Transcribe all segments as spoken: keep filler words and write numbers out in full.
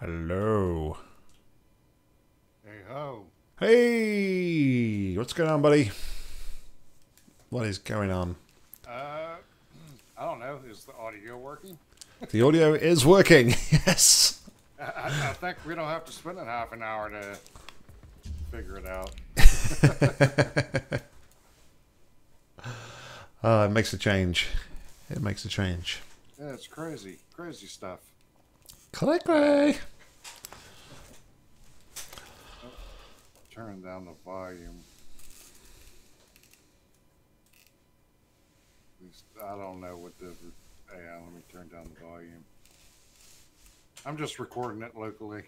Hello. Hey ho. Hey, what's going on, buddy? What is going on? Uh, I don't know. Is the audio working? The audio is working. Yes. I, I think we don't have to spend a half an hour to figure it out. uh, it makes a change. It makes a change. Yeah, it's crazy, crazy stuff. Cray-cray. Turn down the volume. At least I don't know what the. Yeah, let me turn down the volume. I'm just recording it locally.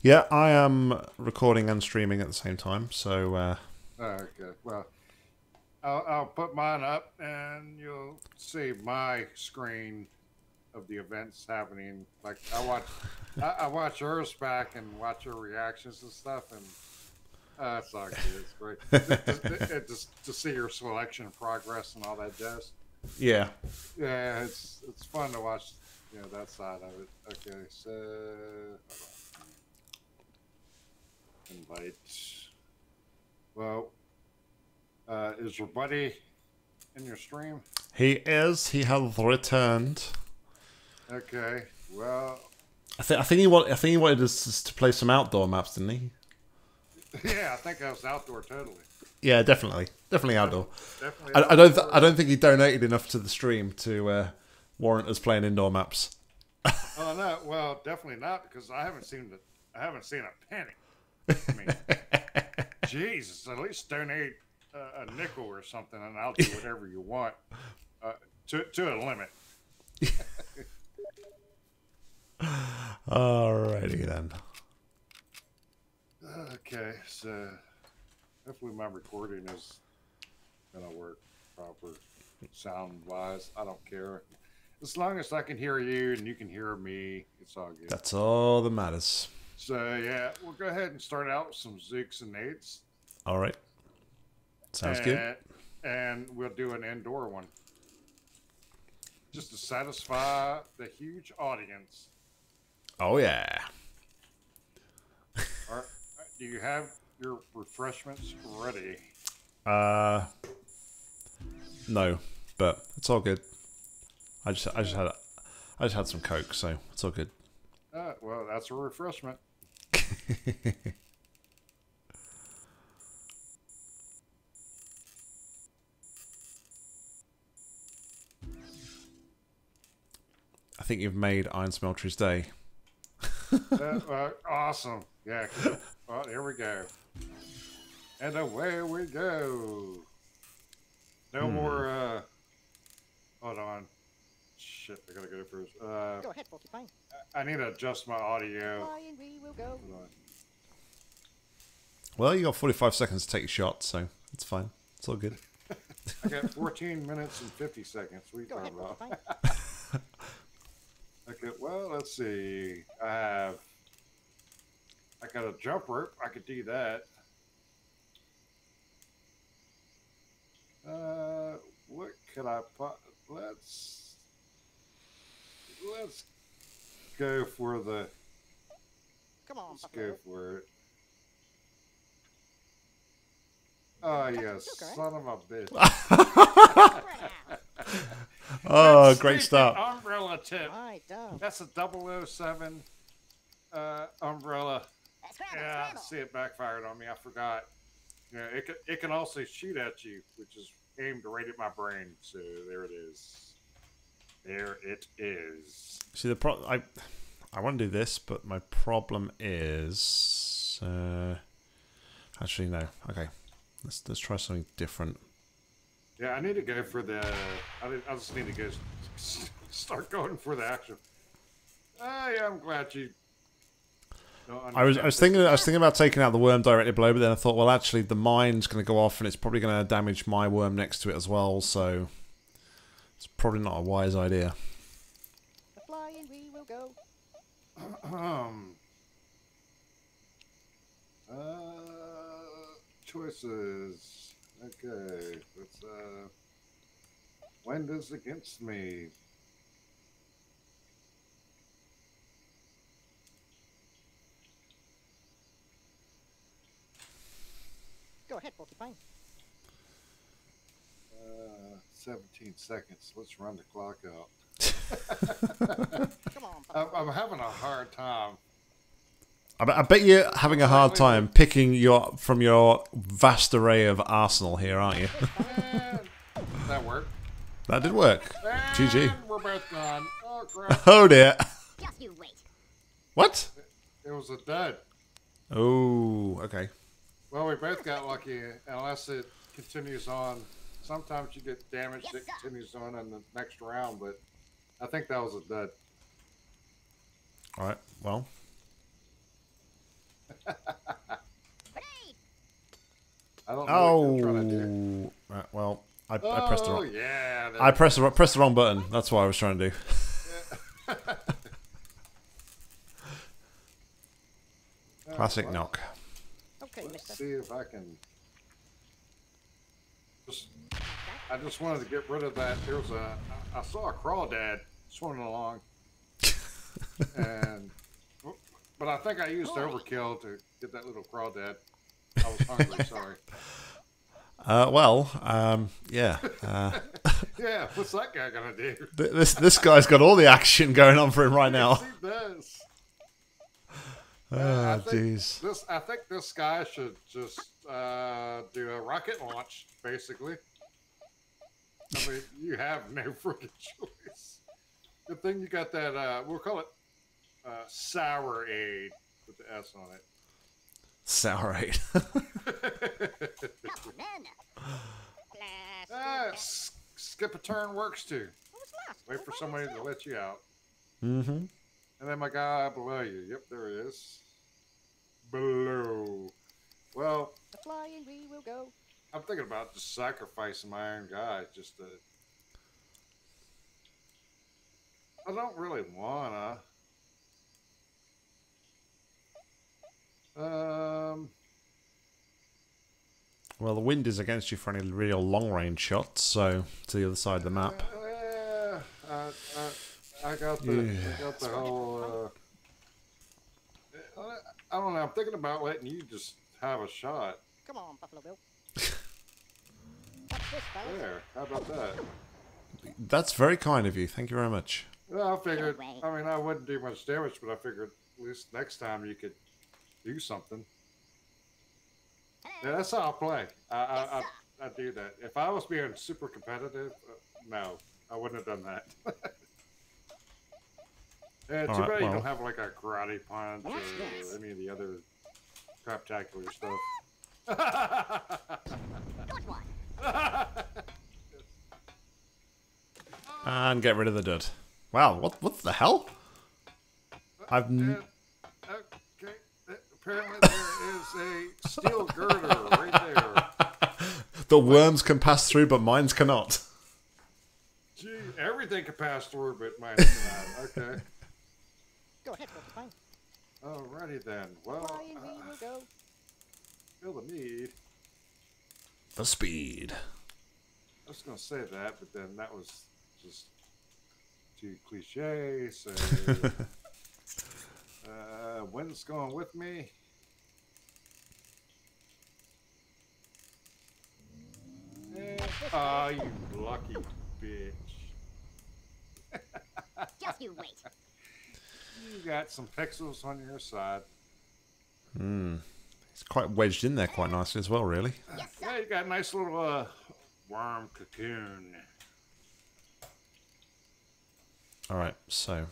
Yeah, I am recording and streaming at the same time, so... Uh... Oh, okay, well, I'll, I'll put mine up, and you'll see my screen of the events happening. Like, I watch I, I watch hers back and watch her reactions and stuff, and uh, it's all good. It's great. Just it, it, it, to see your selection progress and all that jazz. Yeah. Yeah, it's, it's fun to watch, you know, that side of it. Okay, so... Hold on. Invite. Well, uh, is your buddy in your stream? He is. He has returned. Okay. Well, I think I think he want I think he wanted us to play some outdoor maps, didn't he? Yeah, I think that was outdoor totally. Yeah, definitely, definitely outdoor. Definitely outdoor. I, I don't th I don't think he donated enough to the stream to uh, warrant us playing indoor maps. Oh no! Well, definitely not, because I haven't seen the I haven't seen a penny. I mean, Jesus, at least donate uh, a nickel or something, and I'll do whatever you want uh, to to a limit. Alrighty then. Okay, so hopefully my recording is gonna work proper sound-wise. I don't care as long as I can hear you and you can hear me. It's all good. That's all that matters. So, yeah, we'll go ahead and start out with some Zooks and Nades. All right. Sounds and, good. And we'll do an indoor one. Just to satisfy the huge audience. Oh, yeah. Are, do you have your refreshments ready? Uh, no, but it's all good. I just, I just, had, a, I just had some Coke, so it's all good. Uh, well, that's a refreshment. I think you've made Iron Smeltery's day. uh, uh, awesome. Yeah. Well, here we go. And away we go. No hmm. more. Uh, hold on. Shit, I gotta go first. Uh, go ahead, Voltefine. I need to adjust my audio. We will go. Well, you got forty-five seconds to take a shot, so it's fine. It's all good. I got fourteen minutes and fifty seconds. We go ahead, Voltefine. Okay, well, let's see. I have. I got a jump rope. I could do that. Uh, what could I? Let's. Let's go for the. Come on, let's Buffalo. Go for it. Oh yes, okay. Son of a bitch! Oh, great start! Umbrella tip. That's a double oh seven uh, umbrella. That's right, yeah, I see it backfired on me. I forgot. Yeah, it can, it can also shoot at you, which is aimed right at my brain. So there it is. There it is. See the pro. I, I want to do this, but my problem is, uh, actually no. Okay, let's let's try something different. Yeah, I need to go for the. I, did, I just need to go start going for the action. Hey, I'm glad you. I was I was thinking I was thinking about taking out the worm directly below, but then I thought, well, actually, the mine's going to go off, and it's probably going to damage my worm next to it as well. So. It's probably not a wise idea. Flying, we will go. Um, uh, choices. Okay, let's. Uh, wind is against me. Go ahead, Voltefine. Uh, seventeen seconds. Let's run the clock out. Come on. I'm, I'm having a hard time. I bet you're having a hard time picking your from your vast array of arsenal here, aren't you? That worked. That did work. And G G. We're both gone. Oh, crap. Oh dear. Just you wait. What? It was a dud. Oh, okay. Well, we both got lucky. Unless it continues on, sometimes you get damage that continues on in the next round. But I think that was a dud. All right. Well. I don't know oh. what you're trying to do. Right, well, I, oh, I pressed the wrong. Yeah, I pressed the, pressed the wrong button. That's what I was trying to do. Yeah. Classic well. Knock. Okay, let's mister. see if I can. Just, I just wanted to get rid of that. There was a. I saw a crawdad swimming along, and. But I think I used overkill to get that little crawdad. I was hungry, sorry. Uh, well, um, yeah. Uh, yeah, what's that guy going to do? This this guy's got all the action going on for him right now. Yes, he does. Oh, jeez. This, I think this guy should just uh, do a rocket launch, basically. I mean, you have no freaking choice. Good thing you got that, uh, we'll call it, Uh, sour aid with the S on it. Sour aid. uh, skip a turn works too. Wait for somebody to let you out. Mm-hmm. And then my guy below you. Yep, there he is. Below. Well, the flying we will go. I'm thinking about just sacrificing my own guy just to. I don't really wanna. Um. Well, the wind is against you for any real long-range shots, so to the other side of the map. Uh, I, I, I got the, yeah. I got the whole. Uh, I don't know. I'm thinking about letting you just have a shot. Come on, Buffalo Bill. There. How about that? That's very kind of you. Thank you very much. Well, I figured. I mean, I wouldn't do much damage, but I figured at least next time you could. Do something. Yeah, that's how I play. I I, yes, I I do that. If I was being super competitive, uh, no, I wouldn't have done that. Yeah, too right, bad well. you don't have like a karate punch or yes. any of the other crap tackler stuff. Good one. And get rid of the dud. Wow, what what the hell? I've. Yeah. Apparently there is a steel girder right there. The worms can pass through, but mines cannot. Gee, everything can pass through, but mine cannot. Okay. Go ahead, that's fine. Alrighty then. Well, uh, go. feel the need. The speed. I was going to say that, but then that was just too cliche, so... Uh, wind's going with me. Ah, yeah. Oh, you lucky bitch. Just you wait. You got some pixels on your side. Hmm. It's quite wedged in there quite nicely as well, really. Yes, yeah, you got a nice little uh, worm cocoon. Alright, so...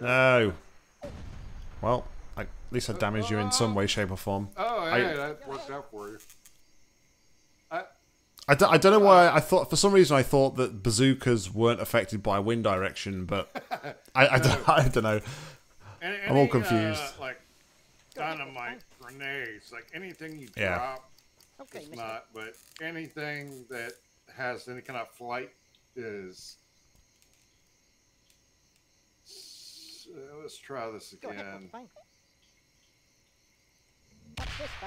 No. Well, I, at least I damaged you in some way, shape, or form. Oh, hey, I, that worked out for you. I, I, don't, I don't know why I thought... For some reason, I thought that bazookas weren't affected by wind direction, but... I, I, no. don't, I don't know. Any, I'm all confused. Uh, like, dynamite, grenades, like anything you yeah. drop, okay, it's not, but anything that has any kind of flight is... Let's try this again.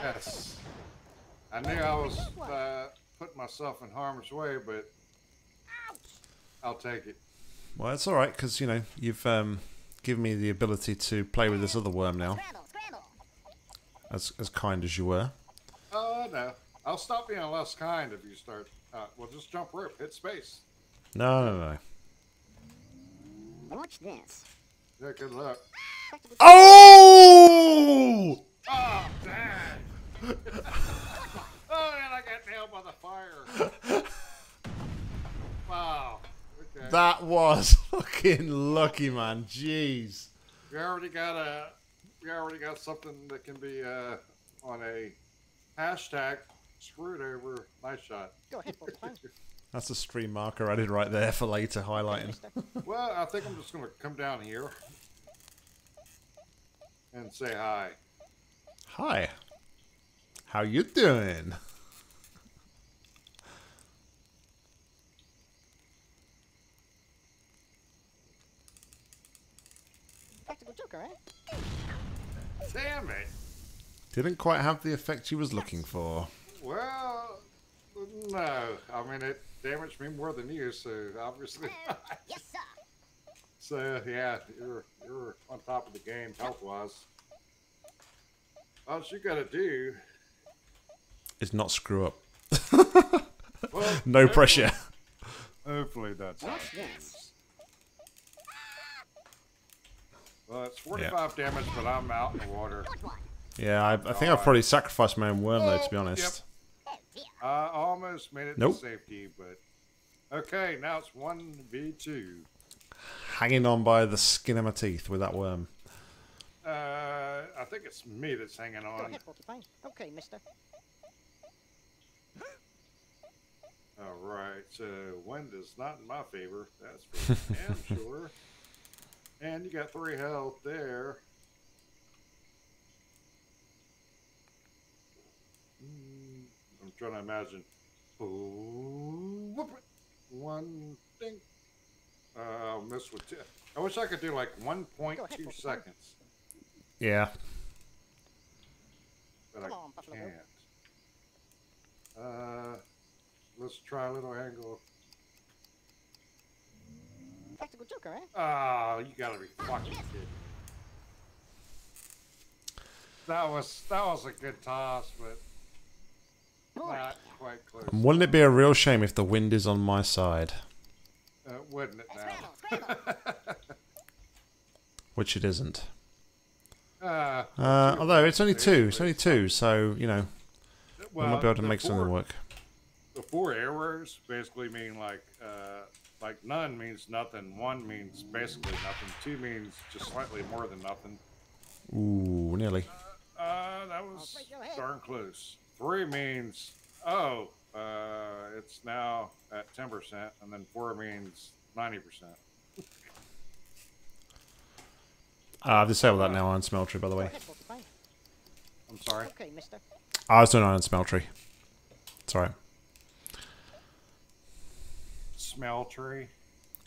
Yes. I knew I was uh, putting myself in harm's way, but I'll take it. Well, that's all right because you know you've um, give me the ability to play with this other worm now. As, as kind as you were. Oh, uh, no. I'll stop being less kind if you start. Uh, well, just jump rip. Hit space. No, no, no. Watch this. Yeah, good luck. Oh! Oh, dang. Oh, man, I got nailed by the fire. Wow. Okay. That was fucking lucky, man. Jeez. We already got a... We already got something that can be uh, on a hashtag screwed over. Nice shot. Go ahead, that's a stream marker I did right there for later highlighting. Well, I think I'm just going to come down here and say hi. Hi. How you doing? Practical joker, right? Damn it! Didn't quite have the effect she was looking for. Well, no. I mean, it damaged me more than you, so obviously. Yes, sir. So yeah, you're you're on top of the game health-wise. All you gotta do is not screw up. Well, no hopefully, pressure. Hopefully that's happens. Well, it's forty-five yeah. damage, but I'm out in the water. Yeah, I, I think right. I've probably sacrificed my own worm, though, to be honest. Yep. I almost made it nope. to safety, but... Okay, now it's one v two. Hanging on by the skin of my teeth with that worm. Uh, I think it's me that's hanging on. Go ahead, Voltefine. Okay, mister. Alright, so Wenda's not in my favor. That's for damn sure. And you got three health there. Mm, I'm trying to imagine. Ooh, whoop it. One thing. Uh, I'll miss with two. I wish I could do like one point two seconds. Yeah. But I can't. Uh, let's try a little angle. Practical joker, right? Oh, you gotta be fucking kidding. That was that was a good toss, but not quite close. And wouldn't it be a real shame if the wind is on my side? Uh, wouldn't it now? Which it isn't. Uh, uh although it's only two, it's only two, so you know, well, we might be able to make four, something work. The four arrows basically mean like. Uh, Like, none means nothing, one means basically nothing, two means just slightly more than nothing. Ooh, nearly. Uh, uh that was darn close. Three means, oh, uh, it's now at ten percent, and then four means ninety percent. uh, I've disabled that now on Smeltery, by the way. I'm sorry? Okay, mister. I was doing it on Smeltery. It's alright. Smeltery.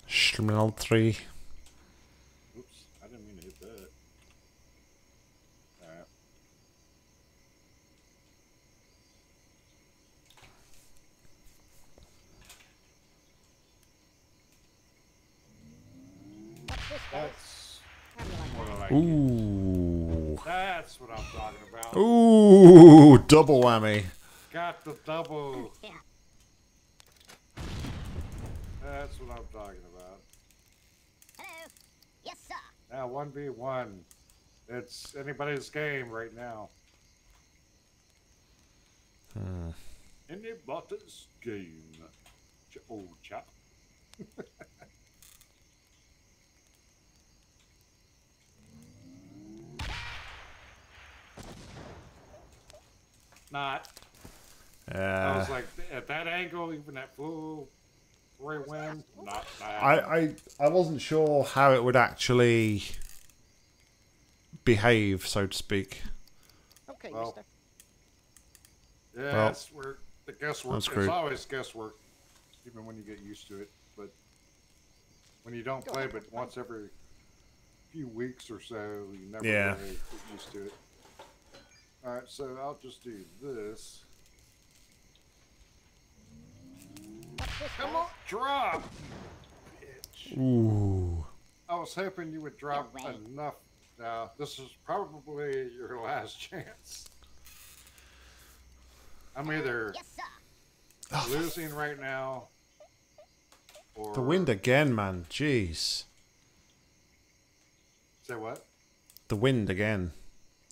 Shmeltery. Oops, I didn't mean to hit that. Alright. That's what I like. Ooh. That's what I'm talking about. Ooh, double whammy. Got the double. That's what I'm talking about. Hello. Yes, sir. Now one v one. It's anybody's game right now. Hmm. Anybody's game. Ch old chap. Not. Uh, I was like, at that angle, even at full... Wind, not I, I I wasn't sure how it would actually behave, so to speak. Okay, well, mister. Yeah, well, it's where the guesswork. It's always guesswork, even when you get used to it. But when you don't Go play, ahead, but once play. every few weeks or so, you never yeah. really get used to it. All right, so I'll just do this. Come on, drop! Bitch. Ooh. I was hoping you would drop no enough. Now, this is probably your last chance. I'm either yes, losing right now or... The wind again, man. Jeez. Say what? The wind again.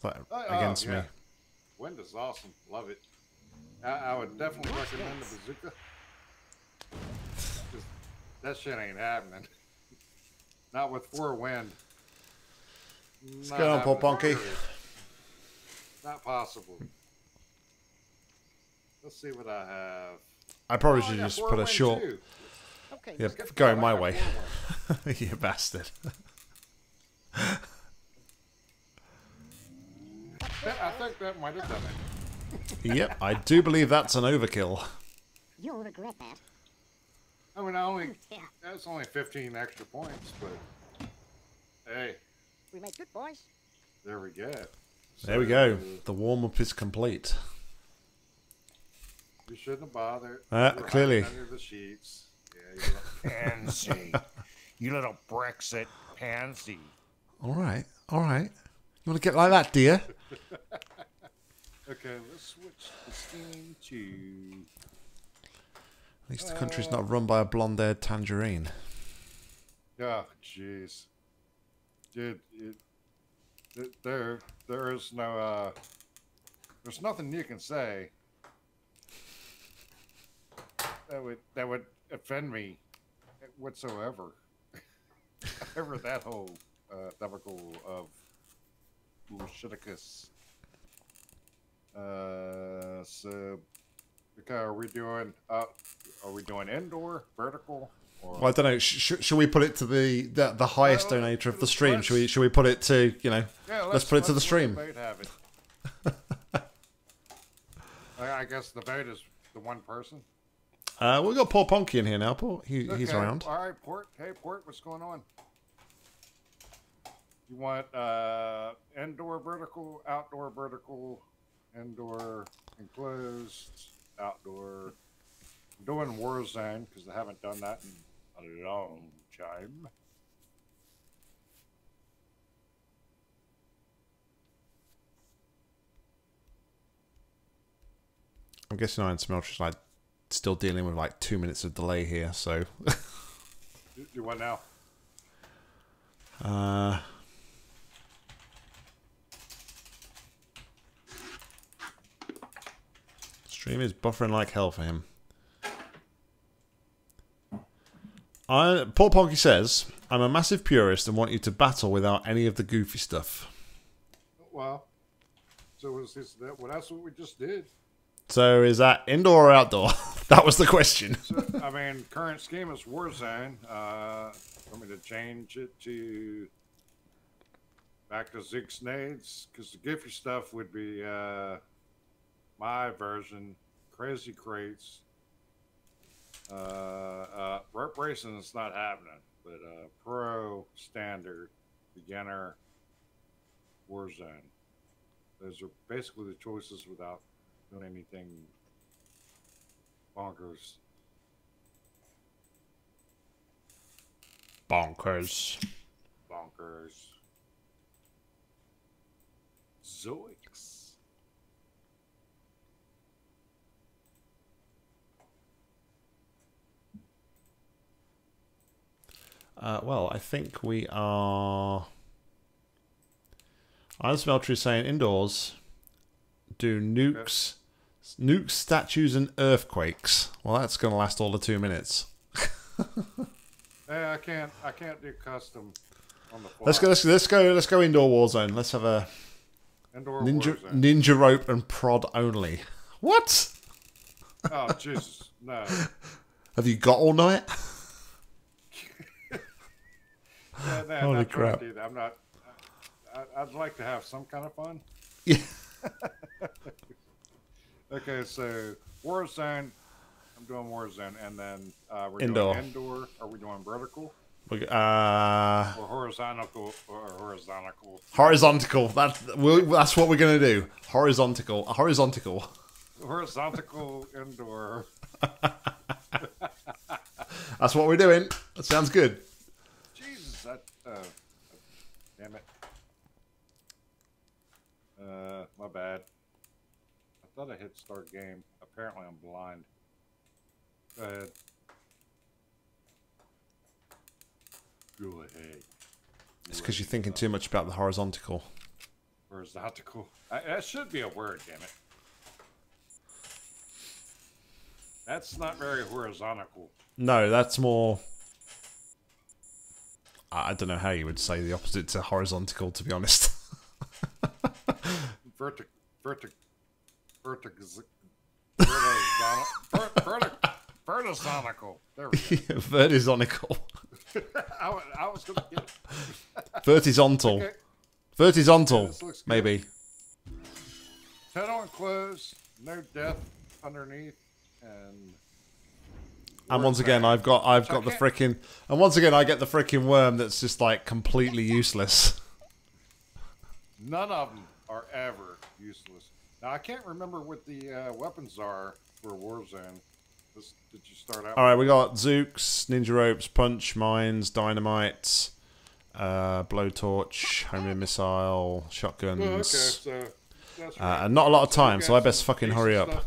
Like, oh, against oh, yeah. me. Wind is awesome. Love it. I, I would definitely recommend the bazooka. Just, that shit ain't happening. Not with four wind. What's going on, Paul Ponky? Not possible. Let's see what I have. I probably oh, should I just put a short. Too. Okay, yeah, going my way. You bastard. that, I think that might have done it. Yep, I do believe that's an overkill. You'll regret that. I mean, I only that's only fifteen extra points, but hey. We make good boys. There we go. So, there we go. The warm up is complete. You shouldn't have bothered. Uh, you clearly. Under the sheets. Yeah, you little pansy. You little Brexit pansy. All right, all right. You want to get like that, dear? Okay, let's switch the steam to. At least the uh, country's not run by a blonde-haired tangerine. Oh, jeez. Dude, it, it, there, there is no, uh, there's nothing you can say that would that would offend me whatsoever. Ever that whole uh, debacle of Bullshiticus. Uh, so, okay, are we doing? Uh, are we doing indoor, vertical? Well, I don't know. Should, should we put it to the the, the highest well, donator of the stream? Should we should we put it to you know? Yeah, let's, let's put let's it to the stream. The I guess the vote is the one person. Uh, we've got Paul Ponky in here now. Paul, he, okay. he's around. All right, Port. Hey, Port, what's going on? You want uh, indoor vertical, outdoor vertical, indoor enclosed, outdoor. I'm doing Warzone because I haven't done that in. A long time. I'm guessing Iron Smeltery's like still dealing with like two minutes of delay here, so. do, do what now? Uh. Stream is buffering like hell for him. I, Paul Ponky says, I'm a massive purist and want you to battle without any of the goofy stuff. Well, so is this, that, well, that's what we just did. So is that indoor or outdoor? That was the question. So, I mean, current scheme is Warzone. Uh, want me to change it to back to Zig Snades? Because the goofy stuff would be uh, my version, Crazy Crates. Uh, uh, R I P Racing is not happening, but uh, Pro, Standard, Beginner, Warzone. Those are basically the choices without doing anything bonkers. Bonkers. Bonkers. Zooks. Uh, well, I think we are. Iron Smeltery saying indoors. Do nukes, nukes, statues, and earthquakes. Well, that's going to last all the two minutes. Hey, I can't. I can't do custom. On the let's go. Let's, let's go. Let's go indoor Warzone. Let's have a indoor ninja Warzone. Ninja rope and prod only. What? Oh Jesus, no! Have you got all night? Yeah, no, holy not crap! To do that. I'm not. I, I'd like to have some kind of fun. Yeah. Okay, so Warzone. I'm doing Warzone, and then uh, we're indoor. Doing indoor. Are we doing vertical? We, uh. Or horizontal? Or horizontal? Horizontal. That's we'll, that's what we're gonna do. Horizontal. Horizontal. Horizontal indoor. That's what we're doing. That sounds good. Uh, My bad. I thought I hit start game. Apparently I'm blind. Go ahead. Go ahead. It's because you're thinking too much about the horizontal. Horizontal. I, that should be a word, damn it. That's not very horizontal. No, that's more... I don't know how you would say the opposite to horizontal, to be honest. Vertic... Vertic... Vertic... Vertic... Vertisonical. There we go. Vertisonical. I, I was going to get it. Vertisontal. Okay. Vertisontal, yeah, maybe. Pedal enclosed, no depth underneath, and... And once again, I've got, I've got the frickin', and once again, I get the frickin' worm that's just like completely useless. None of them are ever useless. Now I can't remember what the uh, weapons are for Warzone. This, did you start out? All right, we got Zooks, ninja ropes, punch, mines, dynamite, uh, blowtorch, homing missile, shotguns. Oh, okay, so that's right. Uh, and not a lot of time, so I best fucking hurry up. Stuff.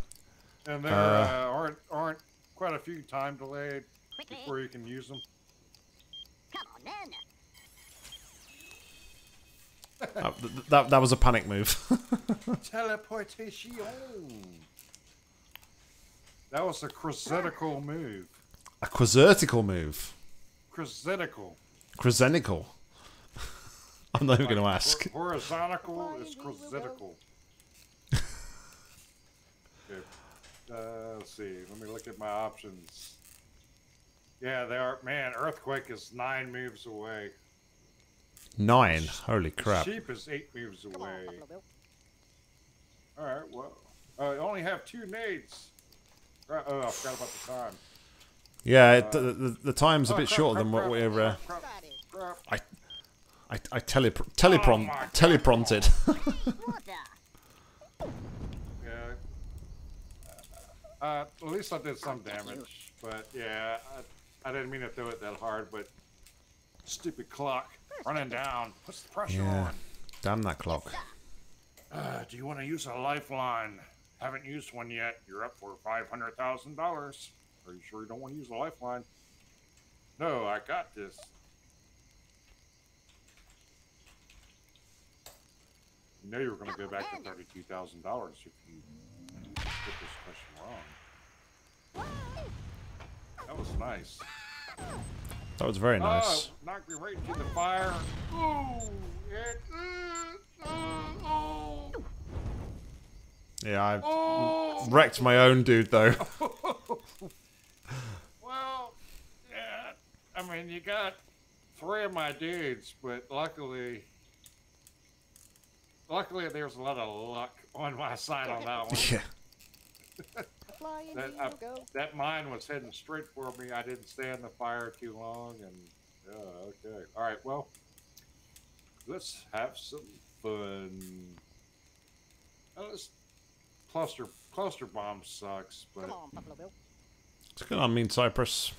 And there uh, uh, aren't aren't. quite a few time delayed before you can use them. Come on, man. Oh, th th that, that was a panic move. Teleportation. That was a crescentical move. A crescentical move. Crescentical. Crescentical. I'm not even like, going to ask. Hor horizontal is crescentical. Okay. Uh, let's see. Let me look at my options. Yeah, they are. Man, Earthquake is nine moves away. Nine? Holy crap. Sheep is eight moves away. Alright, well. Uh, I only have two nades. Right, oh, I forgot about the time. Yeah, uh, the, the, the time's oh, a bit crap, shorter crap, than crap, what we're. Uh, crap, crap. I, I, I tele teleprom oh, teleprompted. Uh, at least I did some damage, but yeah, I, I didn't mean to throw it that hard, but stupid clock running down puts the pressure yeah. on. Damn that clock. Uh, do you want to use a lifeline? Haven't used one yet. You're up for five hundred thousand dollars. Are you sure you don't want to use a lifeline? No, I got this. You know you were going to go back to thirty-two thousand dollars if you... Get this question wrong. That was nice. That was very nice. Oh, knocked me right into the fire. Ooh, it, uh, oh. Yeah, I oh. wrecked my own dude though. Well, yeah, I mean you got three of my dudes, but luckily, luckily there's a lot of luck on my side on that one. Yeah. that, I, that mine was heading straight for me. I didn't stay in the fire too long, and yeah, okay. All right, well, let's have some fun. Oh, let's cluster cluster bomb sucks, but come on, Buffalo Bill. It's good on Mean Cypress.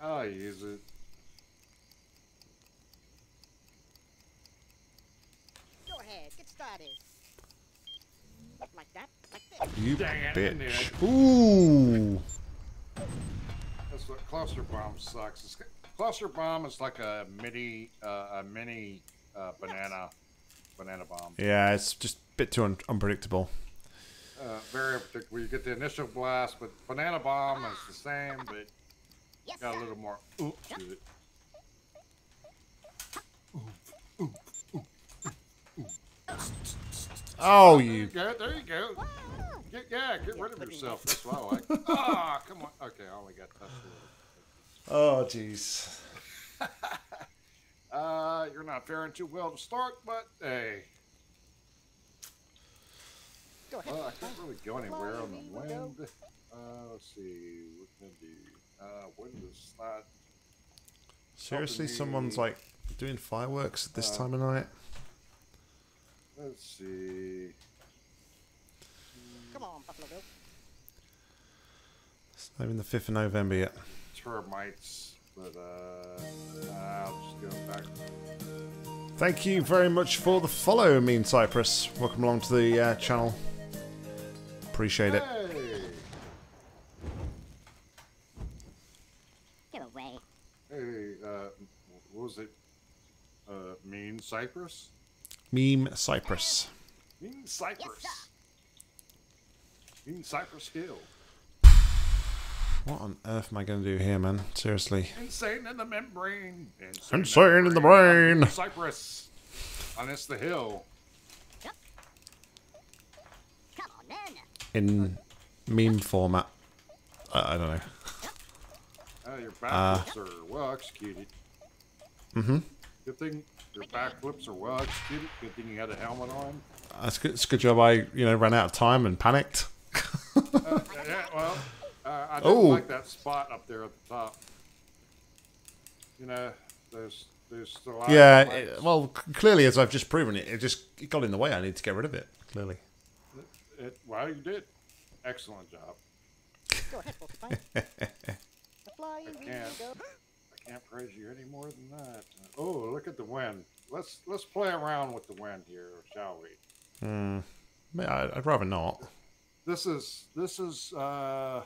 I use it. Go ahead, get started. Like that. You dang bitch. It, ooh. That's what cluster bomb sucks. It's, cluster bomb is like a mini, uh, a mini uh, banana, banana bomb. Yeah, it's just a bit too un unpredictable. Uh, very unpredictable. You get the initial blast, but banana bomb is the same, but yes, got a little more oomph to it. Oomph, oomph, oomph, oomph, oomph. Oh, you. There you go. There you go. Get, yeah, get rid of yourself. That's what I like. Ah, oh, come on. Okay, I only got touched a little bit. Oh, jeez. uh, you're not faring too well to start, but hey. Go ahead. Well, I can't really go anywhere on the wind. Uh, let's see. What can I do? Uh, wind is not. Seriously, someone's like doing fireworks at this uh, time of night? Let's see. Come on, Buffalo Bill. It's not even the fifth of November yet. Termites, but uh, I'll just go back. Thank you very much for the follow, Mean Cypress. Welcome along to the uh, channel. Appreciate it. Hey. Get away. Hey, uh, what was it? Uh, Mean Cypress? Meme Cypress. Mean Cypress. Yes, Mean Cypress Hill. What on earth am I going to do here, man? Seriously. Insane in the membrane. Insane, Insane in, the brain. in the brain. Cypress. On this the hill. Come on, then. In meme format. Uh, I don't know. Uh, your backflips uh, are well executed. Mm-hmm. Good thing your backflips are well executed. Good thing you had a helmet on. That's good. It's a good job I, you know, ran out of time and panicked. uh, yeah, well... Uh, I don't like that spot up there at the top. You know, there's there's a lot. Yeah, of it, well, clearly as I've just proven, it it just it got in the way. I need to get rid of it. Clearly. It, it, well, you did excellent job. Go ahead, Voltefine. I can't I can't praise you any more than that. Oh, look at the wind. Let's let's play around with the wind here, shall we? Hmm. I'd rather not. This is this is. Uh,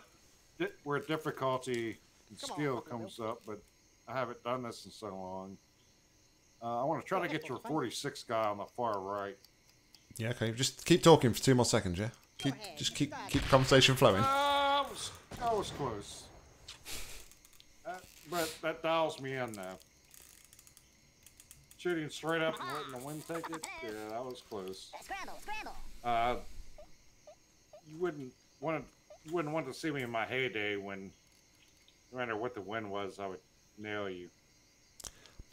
where difficulty and skill comes up, but I haven't done this in so long. Uh, I want to try to get your forty-six guy on the far right. Yeah, okay. Just keep talking for two more seconds, yeah? Keep, just keep keep conversation flowing. Uh, I, was, I was close. Uh, but that dials me in now. Shooting straight up and letting the wind take it? Yeah, that was close. Uh, you wouldn't want to... You wouldn't want to see me in my heyday when, no matter what the wind was, I would nail you.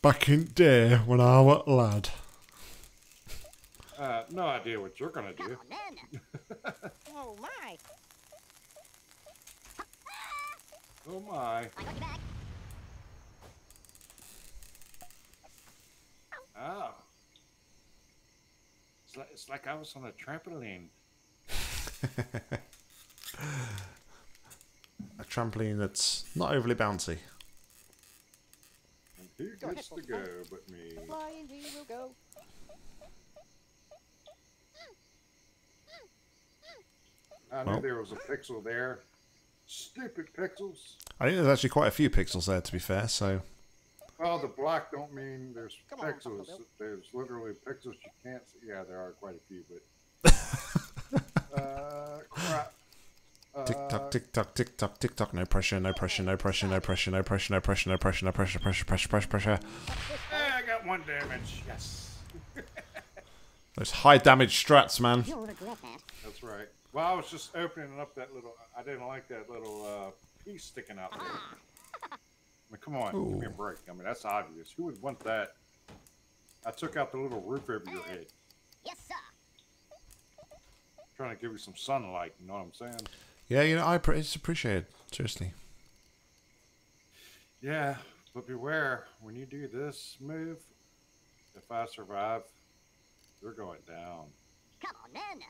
Back in the day when I was a lad. Uh, no idea what you're going to do. Oh, my. Oh, my. Oh. It's like, it's like I was on a trampoline. A trampoline that's not overly bouncy. And who gets to go but me? The flying G will go. I knew well. there was a pixel there. Stupid pixels. I think there's actually quite a few pixels there, to be fair, so... Well, the block don't mean there's Come pixels. On, there's literally pixels you can't see. Yeah, there are quite a few, but... uh, crap. Tick tock, tick tock, tick tock, tick tock. No pressure, no pressure, no pressure, no pressure, no pressure, no pressure, no pressure, no pressure, pressure, pressure, pressure, pressure. I got one damage. Yes. Those high damage strats, man. That's right. Well, I was just opening up that little. I didn't like that little piece sticking out there. Come on, give me a break. I mean, that's obvious. Who would want that? I took out the little roof over your head. Yes, sir. Trying to give you some sunlight. You know what I'm saying? Yeah, you know, I it's appreciated. Seriously. Yeah, but beware. When you do this move, if I survive, you're going down. Come on, man.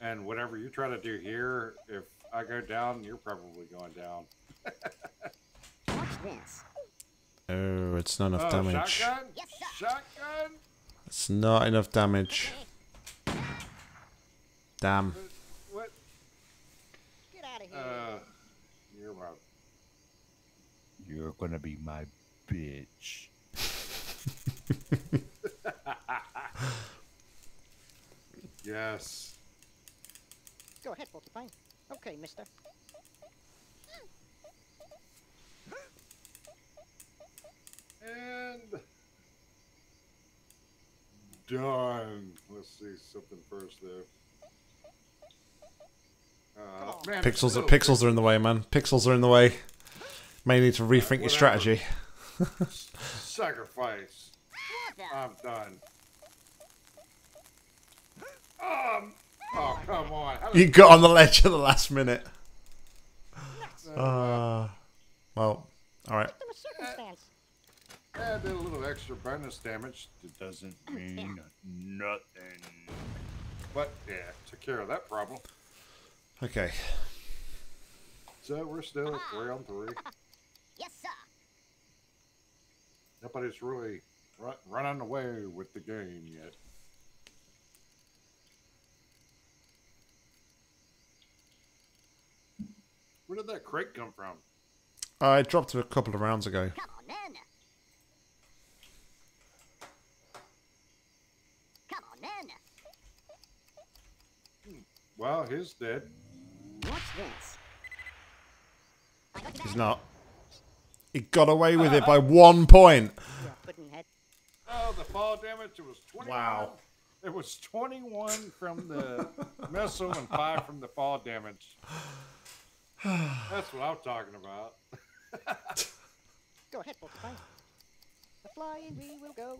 And whatever you try to do here, if I go down, you're probably going down. Watch this. Oh, it's not enough oh, damage. Shotgun? Yes, shotgun? It's not enough damage. Damn. Uh, you're my... You're gonna be my bitch. Yes. Go ahead, Voltepin. Okay, mister. And... Done. Let's see something first there. Uh, man, pixels, are, pixels are in the way, man. Pixels are in the way. May need to rethink uh, your strategy. Sacrifice. I'm done. Um, oh, come on. You got on the ledge at the last minute. Uh, well, alright. I did a little extra bonus damage. It doesn't mean nothing. But, yeah, took care of that problem. Okay. So we're still at round three. Yes, sir. Nobody's really run, running away with the game yet. Where did that crate come from? I dropped it a couple of rounds ago. Come on, then. Come on, then. Well, he's dead. What's this? He's not. He got away with uh, it by one point. Oh, the fall damage, it was twenty-one. Wow. It was twenty-one from the missile and five from the fall damage. That's what I'm talking about. Go ahead, Voltefine. The flying we will go.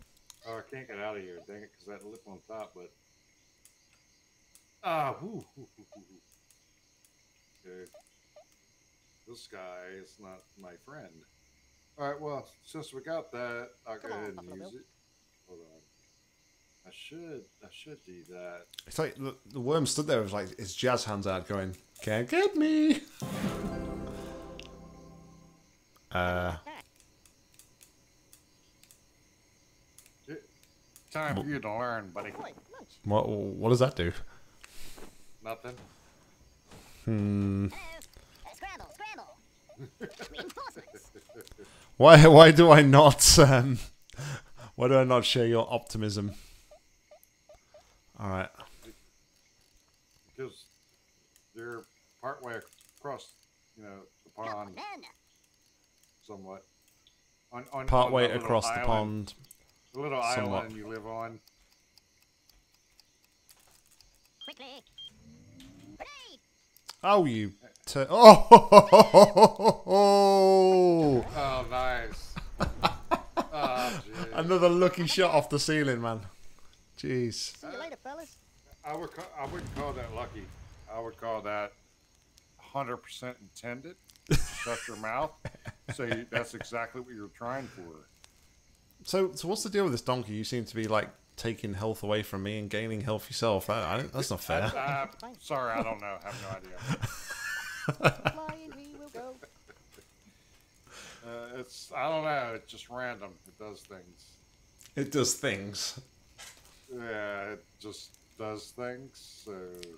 Oh, I can't get out of here, dang it, because that lip on top, but... Ah, whoo, whoo, whoo, whoo, whoo. Okay. This guy is not my friend. Alright, well, since we got that, I'll Come go ahead on, and use it. Hold on. I should, I should do that. It's like, the, the worm stood there, it was like, his jazz hands out going, can't get me! Uh... It, time for you to learn, buddy. What, what does that do? Nothing. Hmm... Scramble, scramble! Reinforcements! Why, why do I not, um... why do I not share your optimism? Alright. Because they're partway across, you know, the pond. Somewhat. On, on, partway on across island, the pond. The little somewhat. Island you live on. Quickly. Oh, you. Tur oh! Oh, nice. Oh, another lucky shot off the ceiling, man. Jeez. See you later, fellas. I, would call, I wouldn't call that lucky. I would call that one hundred percent intended. Shut your mouth. So you, that's exactly what you're trying for. So, so what's the deal with this donkey? You seem to be like taking health away from me and gaining health yourself. I, I don't, that's not fair. I, I, sorry, I don't know. I have no idea. uh, it's I don't know. It's just random. It does things. It does things. Yeah, it just does things. So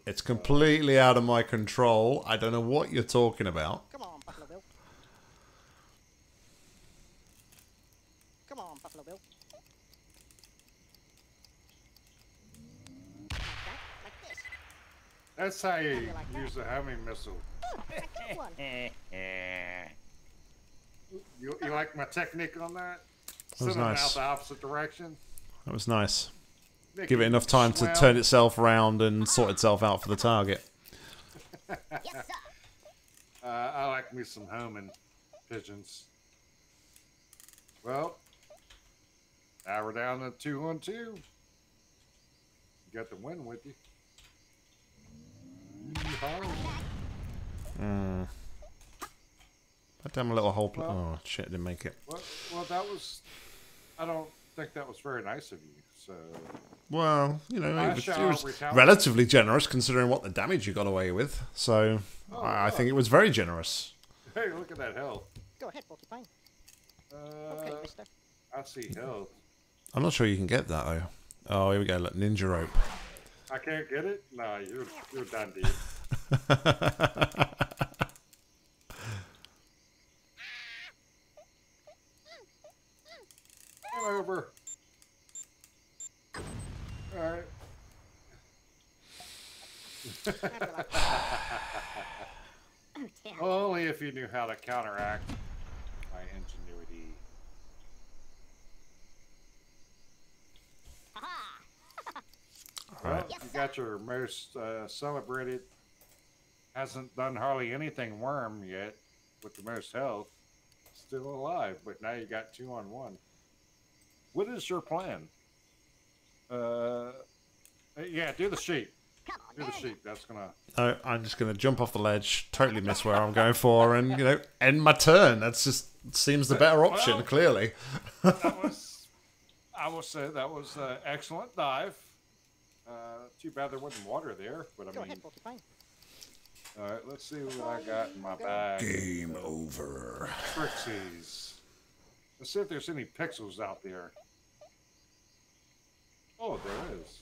it's completely uh, out of my control. I don't know what you're talking about. Come on, Buffalo Bill. Come on, Buffalo Bill. Like that, like this. That's how you like use that. A homing missile. Ooh, I got one. you, you like my technique on that? That was nice. Out the opposite direction. That was nice. Give it enough time to turn itself round and sort itself out for the target. Yes, sir. Uh, I like me some homing pigeons. Well, now we're down to two on two. You got the win with you. Mm. That damn little hole. Well, oh shit! Didn't make it. Well, well, that was. I don't think that was very nice of you. So, well, you know, it was, it was relatively generous considering what the damage you got away with. So, oh, I, I think it was very generous. Hey, look at that health. Go ahead, Voltefine. Uh, okay, mister. I see health. I'm not sure you can get that, though. Oh, here we go. Look, ninja rope. I can't get it? Nah, you're, you're done, dude. Come over. All right. Only if you knew how to counteract my ingenuity. All right. Well, you got your most uh, celebrated, hasn't done hardly anything worm yet with the most health, still alive, but now you got two on one. What is your plan? Uh, yeah, do the sheep. Do the sheep. That's gonna. No, I'm just gonna jump off the ledge. Totally miss where I'm going for, and you know, end my turn. That's just seems the better option. Well, clearly. That was, I will say that was an excellent dive. Uh, too bad there wasn't water there, but I Go mean. Ahead, Voltefine. All right, let's see what I got in my bag. Game uh, over. Frixies. Let's see if there's any pixels out there. Oh, there is.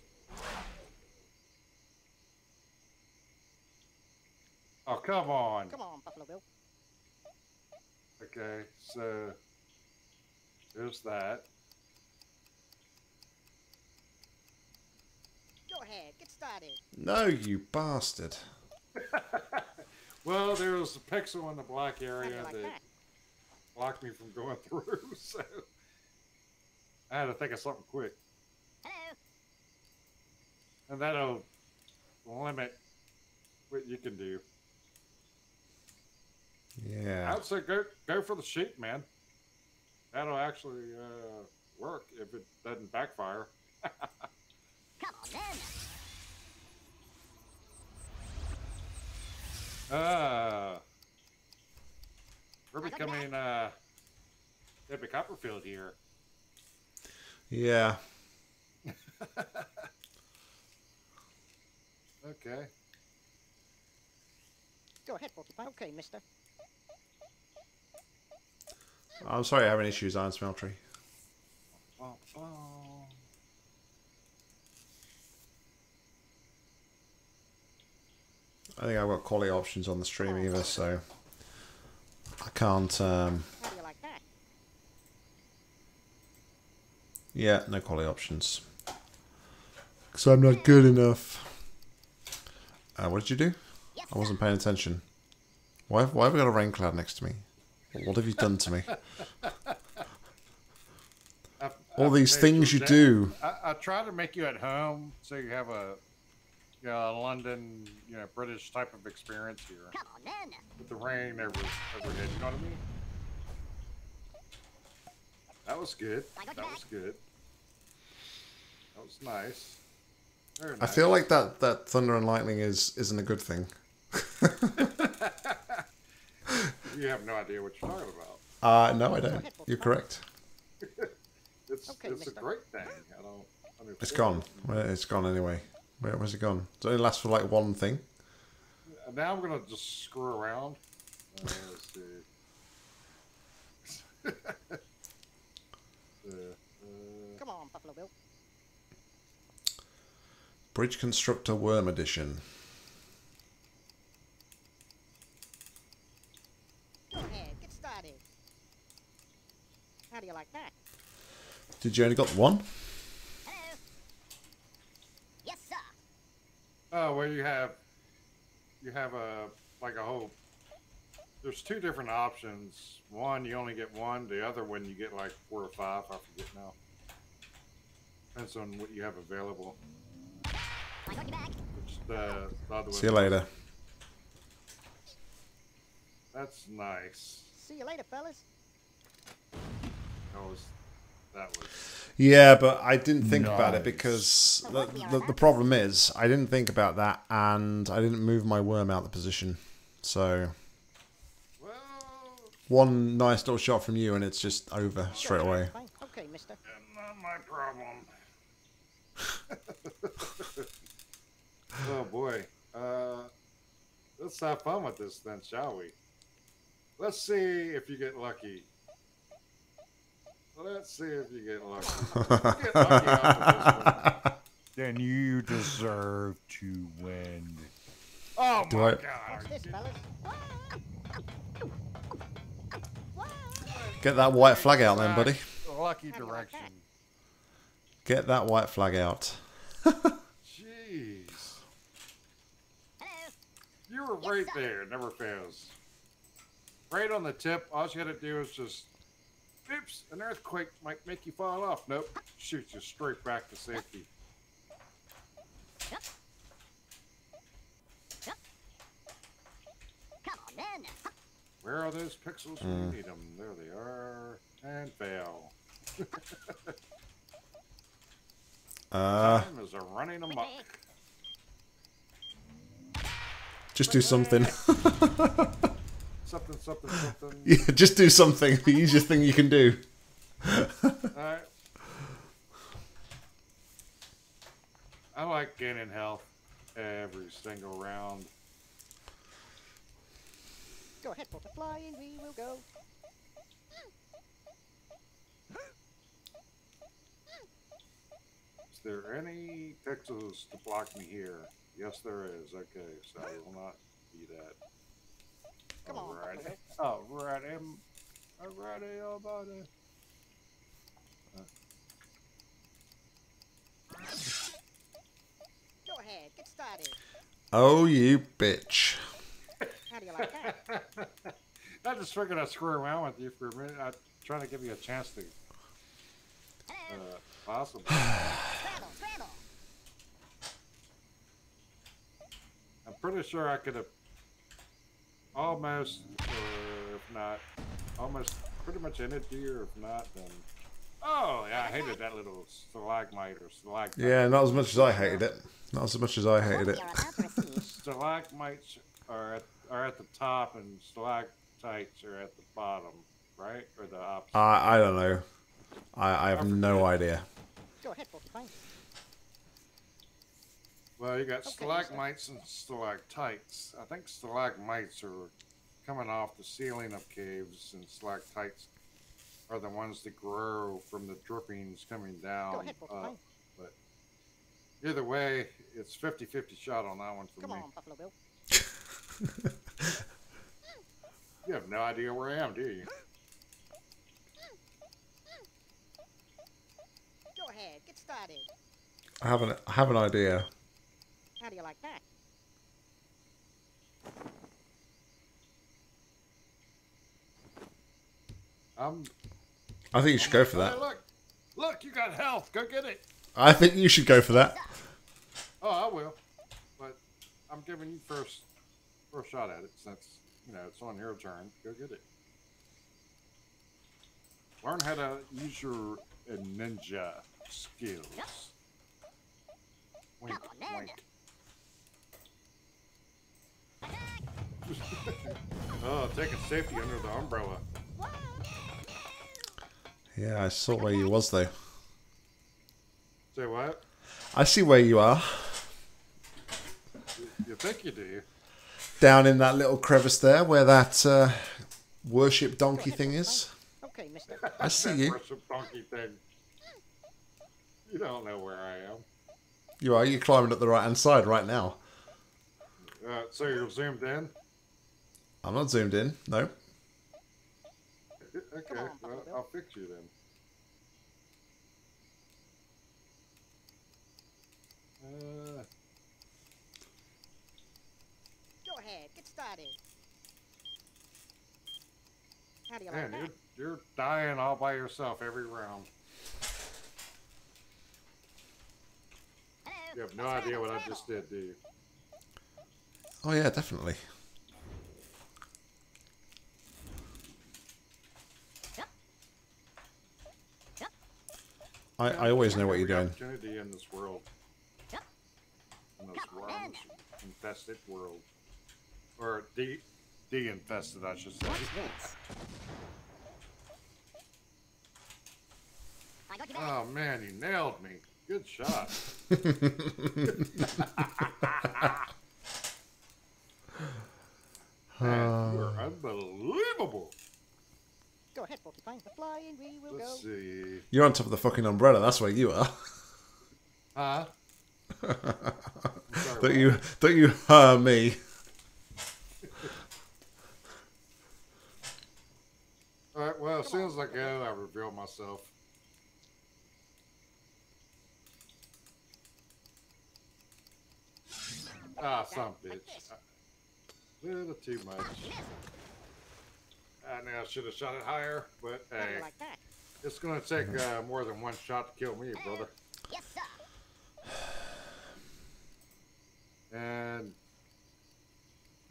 Oh, come on. Come on, Buffalo Bill. Okay, so there's that. Go ahead, get started. No, you bastard. Well, there was a pixel in the black area like that, that blocked me from going through, so I had to think of something quick. Hello. And that'll limit what you can do. Yeah. I'd say go go for the sheep, man. That'll actually uh, work if it doesn't backfire. Come on, man. Uh, we're becoming uh, Debbie Copperfield here. Yeah. Okay. Go ahead, Voltepine. Okay, mister. I'm sorry, I have an issue with Iron Smeltery. Oh, oh. I think I've got quality options on the stream either, so I can't. Um... How do you like that? Yeah, no quality options. Because I'm not good enough. Uh, what did you do? I wasn't paying attention. Why, why have I got a rain cloud next to me? What have you done to me? I've, All I've these things you, you do. I, I try to make you at home so you have a. Yeah, uh, London, you know, British type of experience here. Come on, man. With the rain over, overhead, you know what I mean? That was good. That was good. That was nice. Very nice. I feel like that, that thunder and lightning is, isn't a good thing. You have no idea what you're talking about. Uh, no, I don't. You're correct. It's, okay, it's a great thing. I don't, I mean, it's gone. It's gone anyway. Where was it gone? Does it only last for like one thing? Now I'm gonna just screw around. Uh, let's see. uh, uh, Come on, Buffalo Bill. Bridge Constructor Worm Edition. Go ahead, get started. How do you like that? Did you only got one? Oh, well, you have, you have a, like a whole, there's two different options. One, you only get one. The other one, you get like four or five. I forget now. Depends on what you have available. Which the, the other See one. you later. That's nice. See you later, fellas. That was, that was. Yeah, but I didn't think nice. about it because the, the, the problem is I didn't think about that and I didn't move my worm out of the position. So well, one nice little shot from you and it's just over straight away. Okay, mister. Not my problem. Oh boy. Uh, let's have fun with this then, shall we? Let's see if you get lucky. Let's see if you get lucky. You get lucky off of this one. Then you deserve to win. Oh Do my I... god! Get that white flag out, then, buddy. Lucky direction. Get that white flag out. Jeez. You were right there. It never fails. Right on the tip. All you gotta do is just. Oops, an earthquake might make you fall off. Nope, shoots you straight back to safety. Come on, man. Where are those pixels? Mm. We need them. There they are. And fail. uh, Time is a running amok. Just do something. Something, something, something. Yeah, just do something. The easiest thing you can do. Alright. I like gaining health every single round. Go ahead, for the flying, we will go. It's there any pixels to block me here? Yes, there is. Okay, so I will not be that. Come all on. Alright, alright, alright, everybody. Go ahead, get started. Oh, you bitch. How do you like that? I just figured I'd screw around with you for a minute. I'm trying to give you a chance to. Uh, possible. Straddle, straddle. I'm pretty sure I could have almost, or if not, almost pretty much ended here, if not, then. Oh, yeah, I hated that little stalagmite or stalagmite. Yeah, not as much as I hated it. Not as much as I hated it. Stalagmites are at, are at the top and stalactites are at the bottom, right? Or the opposite. I, I don't know. I, I have no idea. Go ahead, Voltefine. Well, you got okay, stalagmites and stalactites. I think stalagmites are coming off the ceiling of caves, and stalactites are the ones that grow from the drippings coming down. Go ahead, Voltefine. But either way, it's fifty fifty shot on that one for Come me. Come on, Buffalo Bill. You have no idea where I am, do you? Get started. I have an I have an idea. How do you like that? Um, I think you should go for that. Hey, look, look, you got health. Go get it. I think you should go for that. Oh, I will. But I'm giving you first first shot at it since you know it's on your turn. Go get it. Learn how to use your ninja skills. Wink, wink. Oh, taking safety under the umbrella. Yeah, I saw where you was though. Say what? I see where you are. You think you do? Down in that little crevice there, where that uh, worship donkey thing is. Okay, mister. I see you. Worship donkey thing. You don't know where I am. You are. You're climbing up the right-hand side right now. Uh, so you're zoomed in? I'm not zoomed in. No. Okay. On, well, I'll fix you then. Uh... Go ahead. Get started. How do you Man, like that? You're, you're dying all by yourself every round. You have no idea what I just did, do you? Oh yeah, definitely. I, I always know what you're doing. Opportunity in this world. In this world, infested world. Or de- de-infested, I should say. Oh man, you nailed me. Good shot. Man, you are unbelievable. Go ahead, Voltepine. Flying, we will Let's go. See. You're on top of the fucking umbrella. That's where you are. Huh? Sorry, don't you? Don't you hurt me? All right. Well, as soon as I go, I reveal myself. Ah, some bitch. A little too much. I know I should have shot it higher, but hey, it's going to take uh, more than one shot to kill me, brother. Yes, sir. And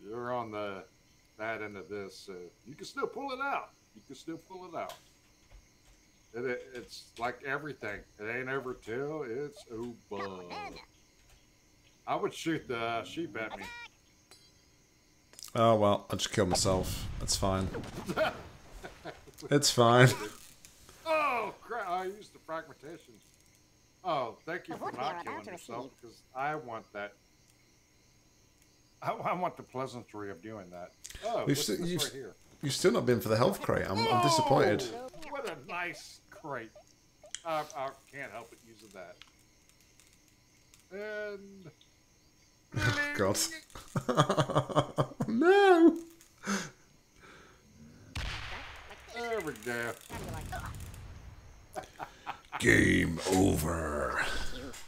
you're on the that end of this. So you can still pull it out. You can still pull it out. It, it, it's like everything. It ain't over till it's over. I would shoot the sheep at me. Oh well, I just killed myself. That's fine. It's fine. Oh crap! I used the fragmentation. Oh, thank you for not killing yourself because I want that. I, I want the pleasantry of doing that. Oh, what's this right here? You've still not been for the health crate. I'm, oh, I'm disappointed. What a nice crate! I, I can't help but using that. and... Oh, God. No! There we go. Game over.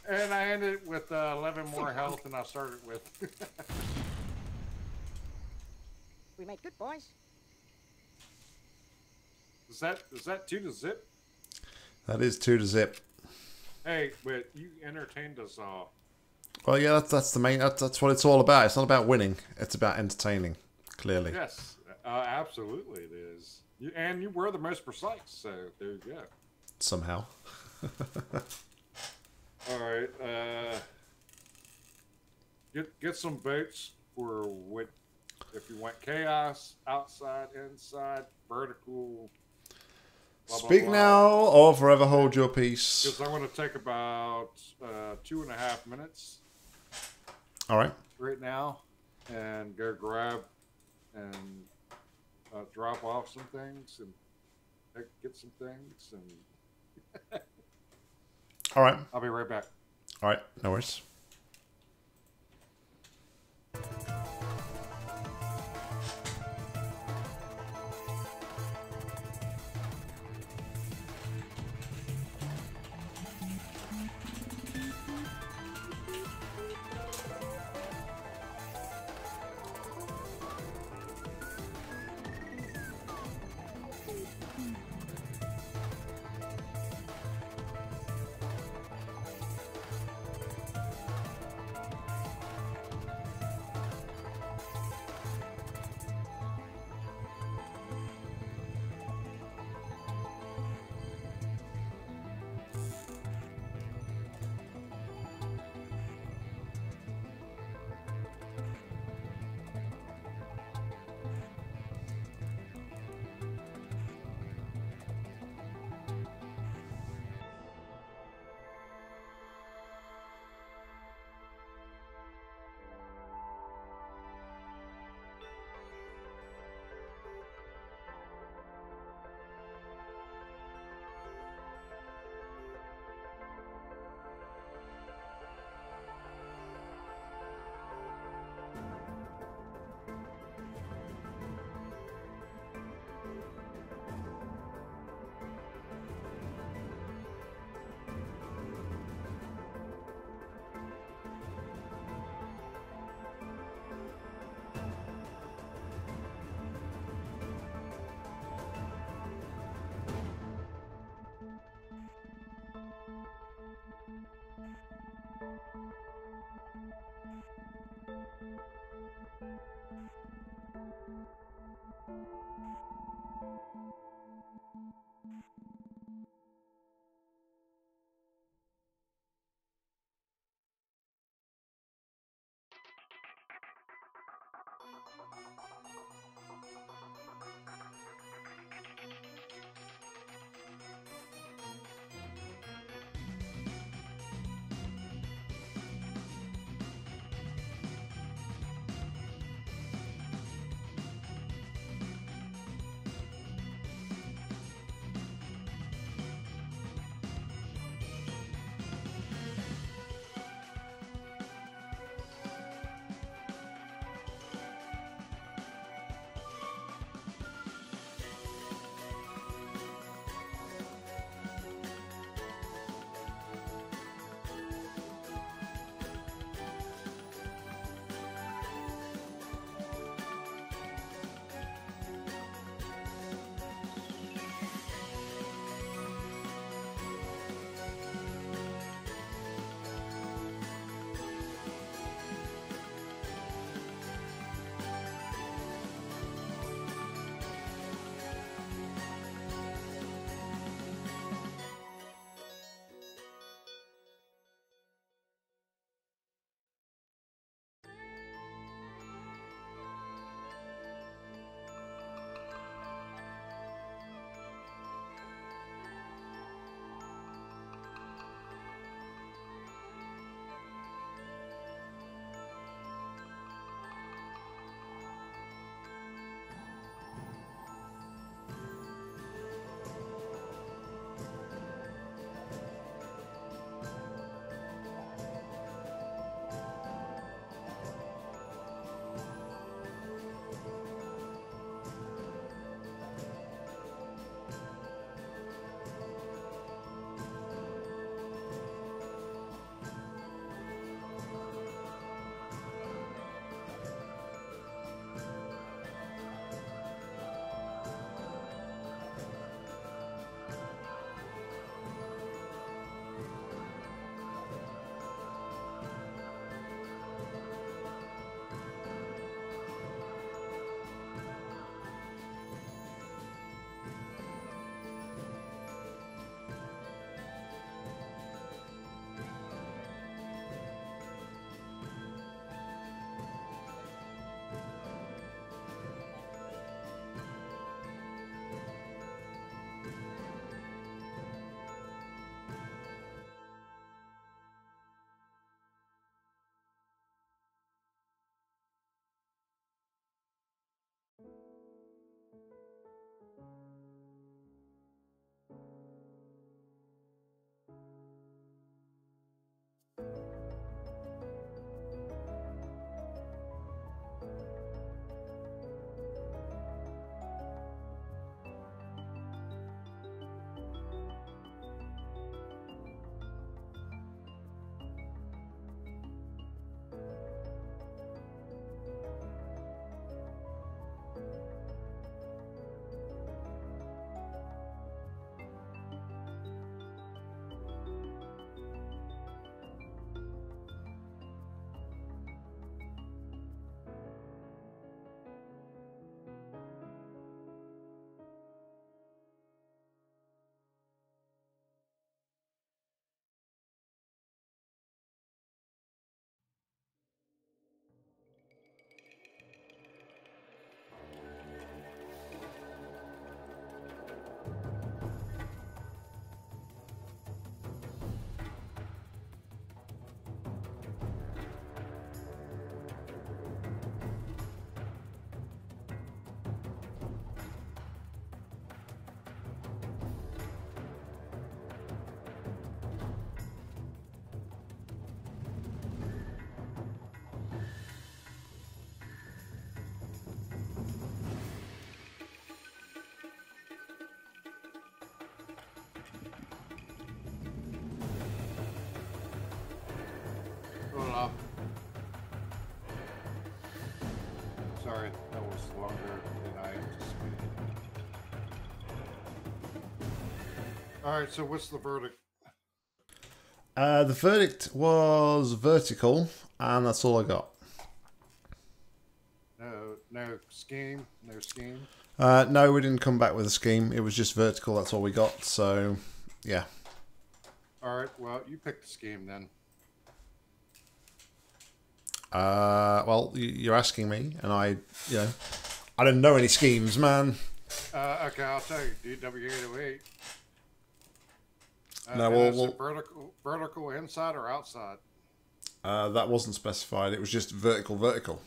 And I ended it with uh, eleven more health than I started with. We made good, boys. Is that is that two to zip? That is two to zip. Hey, but you entertained us all. Well, yeah, that's that's the main. That's, that's what it's all about. It's not about winning. It's about entertaining. Clearly. Yes, uh, absolutely it is. You, and you were the most precise, so there you go. Somehow. All right. Uh, get get some votes for what if you want chaos, outside, inside, vertical. Blah, Speak blah, blah. now or forever hold your peace. Because I'm going to take about uh, two and a half minutes. All right. Right now, and go grab and uh, drop off some things and get some things and. All right. I'll be right back. All right. No worries. sorry, that was longer than I anticipated. Alright, so what's the verdict? Uh, the verdict was vertical, and that's all I got. No, no scheme? No scheme? Uh, no, we didn't come back with a scheme. It was just vertical, that's all we got, so, yeah. Alright, well, you picked the scheme then. Uh, well, you're asking me, and I, you know, I don't know any schemes, man. Uh, okay, I'll tell you, D W eight oh eight. Uh, no, well, well, vertical, vertical, inside or outside? Uh, that wasn't specified. It was just vertical, vertical.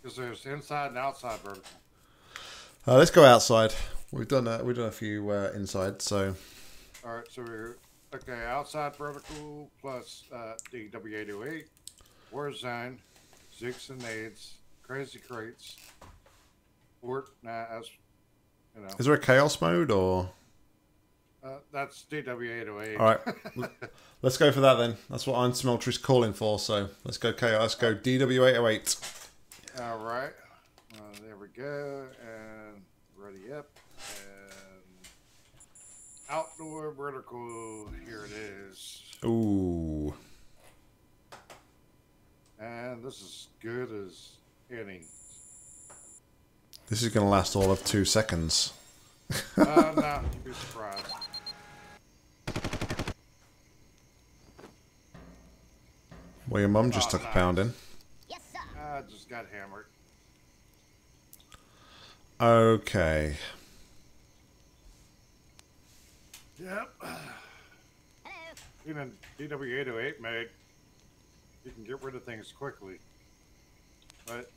Because there's inside and outside vertical. Uh, let's go outside. We've done a, we've done a few uh, inside, so. All right, so we're okay. Outside vertical plus uh, D W eight oh eight. Warzone, Zooks and Nades, Crazy Crates, Fort, nah, that's, you know. Is there a chaos mode, or? Uh, that's D W eight oh eight. All right, let's go for that then. That's what Iron Smeltery is calling for, so let's go chaos, let's go D W eight oh eight. All right, uh, there we go, and ready up, and outdoor vertical, here it is. Ooh. And this is good as any. This is going to last all of two seconds. uh, nah, you'd be surprised. Well, your mum just oh, took nice. a pound in. Yes, sir. I just got hammered. Okay. Yep. Hello. D W eight oh eight made. You can get rid of things quickly, but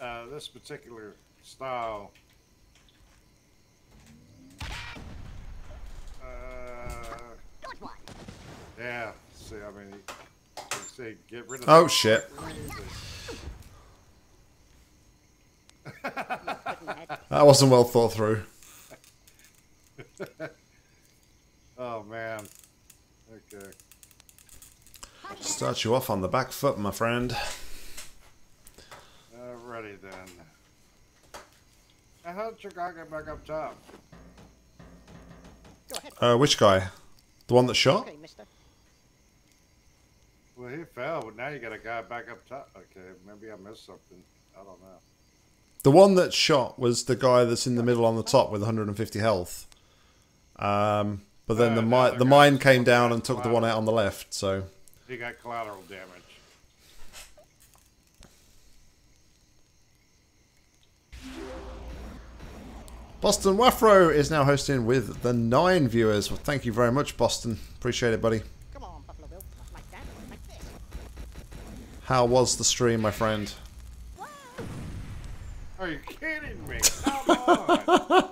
uh, this particular style uh, yeah, see, I mean, you say get rid of oh shit that wasn't well thought through. Oh man, okay. Start you off on the back foot, my friend. Alrighty then. Now, how did your guy get back up top? Go ahead. Uh, which guy? The one that shot? Okay, mister. Well, he fell, but now you got a guy back up top. Okay, maybe I missed something. I don't know. The one that shot was the guy that's in the middle on the top with one hundred fifty health. Um, but then uh, the, mi the mine came down and took the one out on the left, so... He got collateral damage. Boston Waffro is now hosting with the nine viewers. Well, thank you very much, Boston. Appreciate it, buddy. Come on, Buffalo Bill. Not like that, like this. How was the stream, my friend? Are you kidding me? Come on!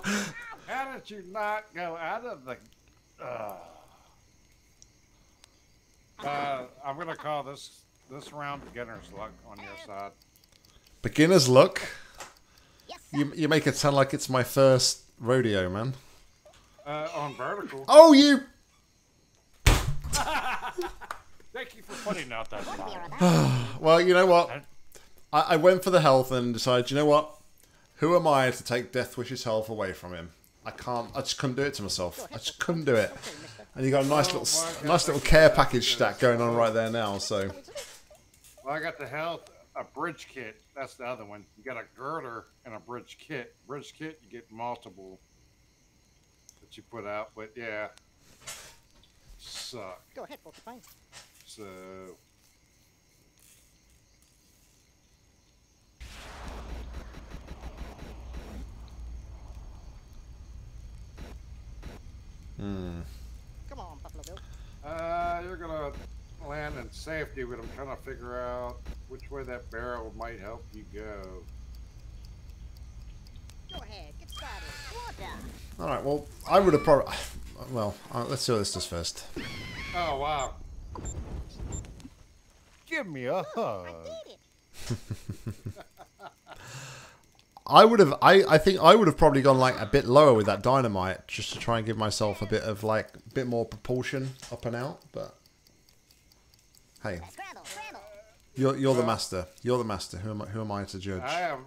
How did you not go out of the... Uh... Uh, I'm gonna call this this round beginner's luck on your side. Beginner's luck? Yes, you you make it sound like it's my first rodeo, man. Uh, on vertical. Oh, you! Thank you for putting out that line. Well, you know what? I, I went for the health and decided, you know what? Who am I to take Deathwish's health away from him? I can't. I just couldn't do it to myself. I just couldn't do it. And you got a nice oh, little, well, nice little care package stack going on right there now. So, well, I got the health, a bridge kit. That's the other one. You got a girder and a bridge kit. Bridge kit, you get multiple that you put out. But yeah, suck. Go ahead, Voltefine. So, hmm. Uh, you're gonna land in safety, but I'm trying to figure out which way that barrel might help you go. Go ahead, get started. All right. Well, I would have probably. Well, uh, let's see what this does first. Oh wow! Give me a hug. I would have. I, I think I would have probably gone like a bit lower with that dynamite just to try and give myself a bit of like a bit more propulsion up and out. But hey, You're you're well, the master. You're the master. Who am I, who am I to judge? I am,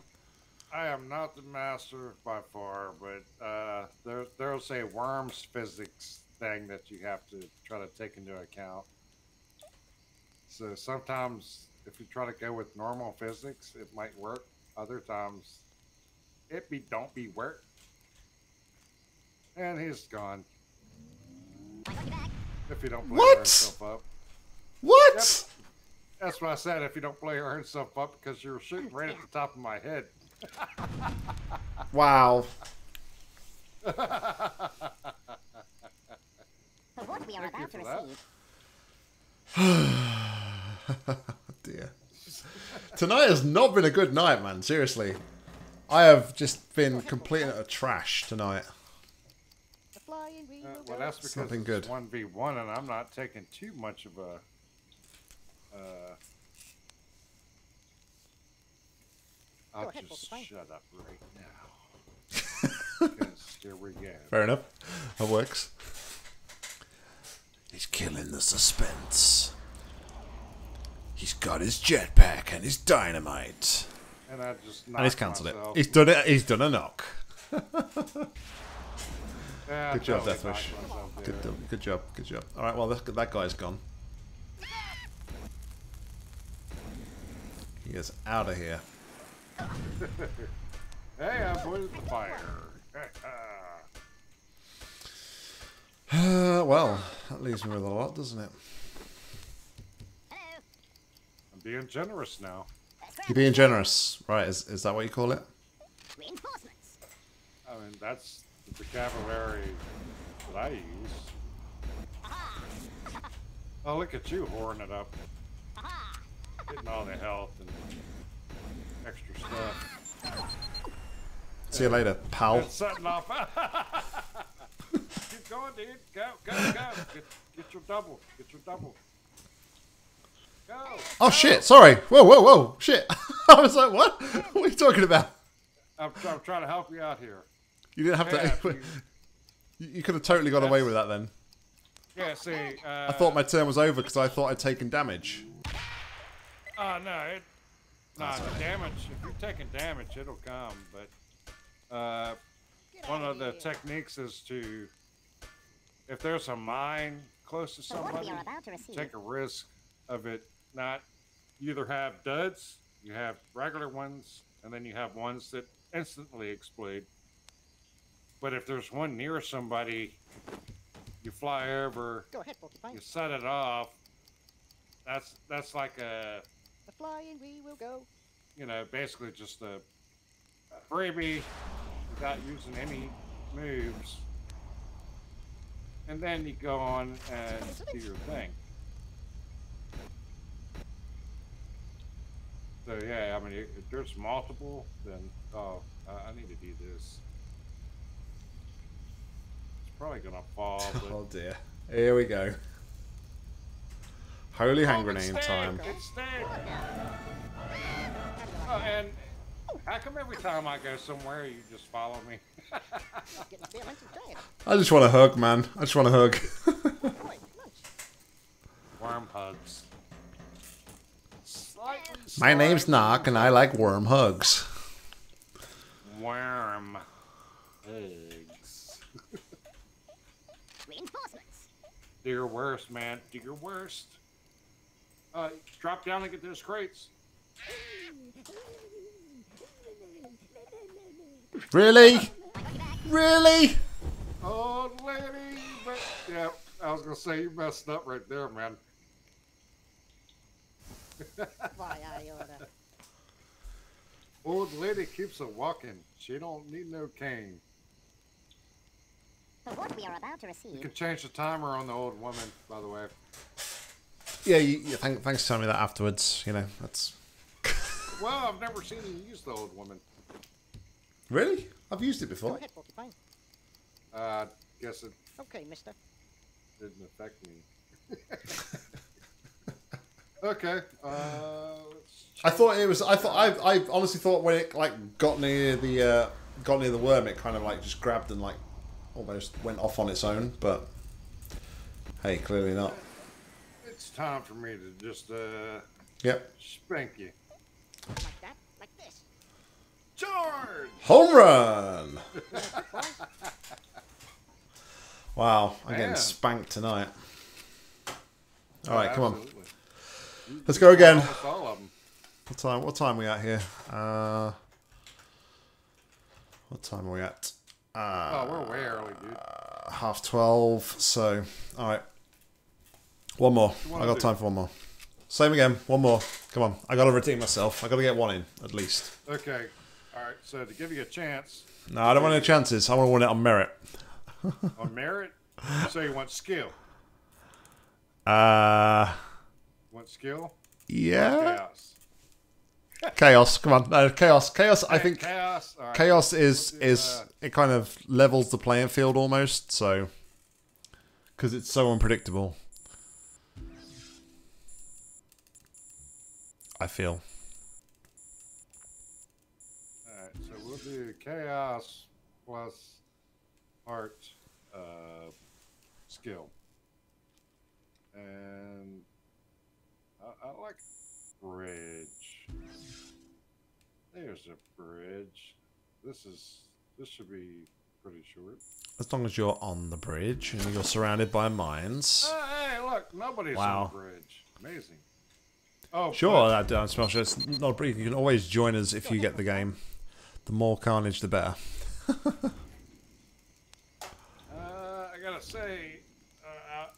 I am not the master by far, but uh, there there's a worms physics thing that you have to try to take into account. So sometimes if you try to go with normal physics, it might work. Other times, it be don't be work. And he's gone. If you don't play what? Yourself up. What? Yep. That's what I said, if you don't play your own stuff up, because you're shooting right at the top of my head. Wow. The what we are about to receive. Dear. Tonight has not been a good night, man. Seriously. I have just been complete and utter trash tonight. Uh, well, that's because Something it's good. one v one, and I'm not taking too much of a... Uh, I'll just shut up right now. Because here we go. Fair enough. That works. He's killing the suspense. He's got his jetpack and his dynamite. And I just and he's cancelled it. He's done it. He's done a knock. yeah, good job, totally Deathwish. Good, good job. Good job. All right. Well, that, that guy's gone. He is out of here. Hey, I avoided the fire. uh, well, that leaves me with a lot, doesn't it? I'm being generous now. You're being generous. Right, is, is that what you call it? Reinforcements. I mean, that's the vocabulary that I use. Oh, look at you whoring it up. Getting all the health and extra stuff. See you later, pal. It's setting off. Keep going, dude. Go, go, go. Get, get your double. Get your double. Go. Oh, go. Shit. Sorry. Whoa, whoa, whoa. Shit. I was like, what? What are you talking about? I'm, I'm trying to help you out here. You didn't have yeah, to. You, you could have totally got away with that then. Yeah, see. Uh, I thought my turn was over because I thought I'd taken damage. Oh, no, it, no, the damage, if you're taking damage, it'll come, but uh, one of the techniques is to, if there's a mine close to somebody, take a risk of it not, you either have duds, you have regular ones, and then you have ones that instantly explode. But if there's one near somebody, you fly over, you set it off, that's, that's like a... Flying, we will go. You know, basically just a freebie without using any moves, and then you go on and do your thing. So yeah, I mean, if there's multiple, then oh, I need to do this. It's probably gonna fall. But... Oh dear! Here we go. Holy hand grenade time. It's oh, and how come every time I go somewhere you just follow me? I just want to hug, man. I just want to hug. Worm hugs. My name's Nock and I like worm hugs. Worm hugs. Reinforcements. Do your worst, man. Do your worst. Uh, drop down and get those crates. Really? Really? Oh, lady. But, yeah, I was going to say you messed up right there, man. Why, I oughta. Old lady keeps a walking. She don't need no cane. But what we are about to receive. You can change the timer on the old woman, by the way. Yeah, you, you thank, thanks for telling me that afterwards. You know, that's... Well, I've never seen you use the old woman. Really? I've used it before. Go ahead, Voltefine. Uh, guess it... Okay, mister. Didn't affect me. Okay, uh... I thought it was... I thought... I, I honestly thought when it, like, got near the, uh... got near the worm, it kind of, like, just grabbed and, like, almost went off on its own, but... Hey, clearly not. Time for me to just uh, Yep. Spanky. Like that, like this. Charge! Home run! Wow, I'm Man. getting spanked tonight. All right, oh, come on. Let's go again. All of them. What time? What time are we at here? Uh, what time are we at? Uh, oh, we're way early, dude. Uh, half twelve. So, all right. One more. I got time for one more. Same again. One more. Come on. I got to redeem myself. I got to get one in at least. Okay. All right. So to give you a chance. No, I don't want any chances. I want to win it on merit. On merit? So you want skill? Uh. Want skill? Yeah. Chaos. Chaos. Come on. No, chaos. Chaos. I think chaos. Right. Chaos is we'll is it kind of levels the playing field almost. So because it's so unpredictable. I feel. Alright, so we'll do chaos plus art uh, skill. And I, I like bridge. There's a bridge. This is this should be pretty short. As long as you're on the bridge and you're surrounded by mines. Oh, hey, look, nobody's wow. on the bridge. Amazing. Oh, sure, that down smash. It's not brief. You can always join us if you get the game. The more carnage, the better. uh, I gotta say, uh,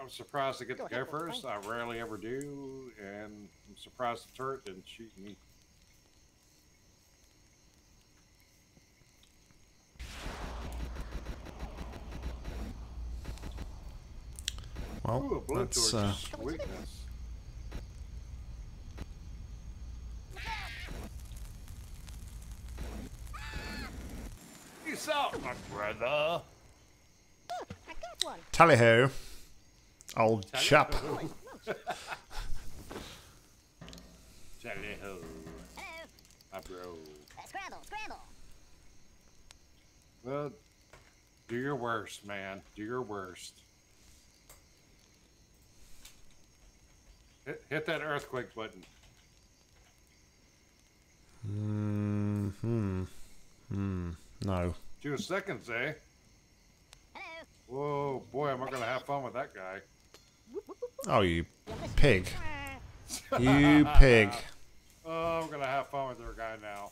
I, I'm surprised to get to go first. I rarely ever do, and I'm surprised the turret didn't shoot me. Well, ooh, a blue that's uh, weakness. Out, my brother. Look, I got one. Tally ho, old Tally chap. Ho. Tally ho, my bro. Scramble, scramble. Well, do your worst, man. Do your worst. Hit, hit that earthquake button. Mm hmm. Hmm. No. Two seconds, eh? Hello. Whoa, boy, am I gonna have fun with that guy. Oh, you pig. You pig. Oh, I'm gonna have fun with your guy now.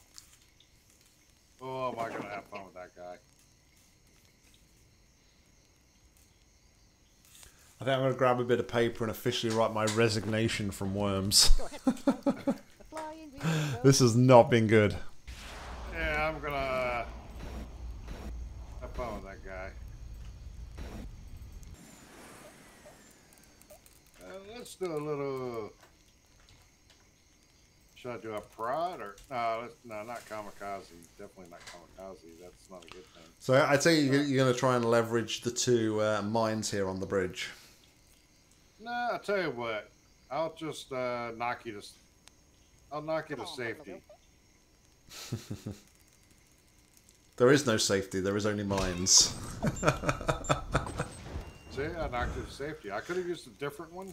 Oh, am I gonna have fun with that guy. I think I'm gonna grab a bit of paper and officially write my resignation from Worms. This has not been good. Yeah, I'm gonna... Oh, that guy. Uh, let's do a little. Should I do a prod or no? Let's, no, not kamikaze. Definitely not kamikaze. That's not a good thing. So I'd say you're, you're going to try and leverage the two uh, mines here on the bridge. No, nah, I'll tell you what. I'll just uh, knock you to. I'll knock you to safety. There is no safety, there is only mines. See, I knocked it to safety. I could have used a different one.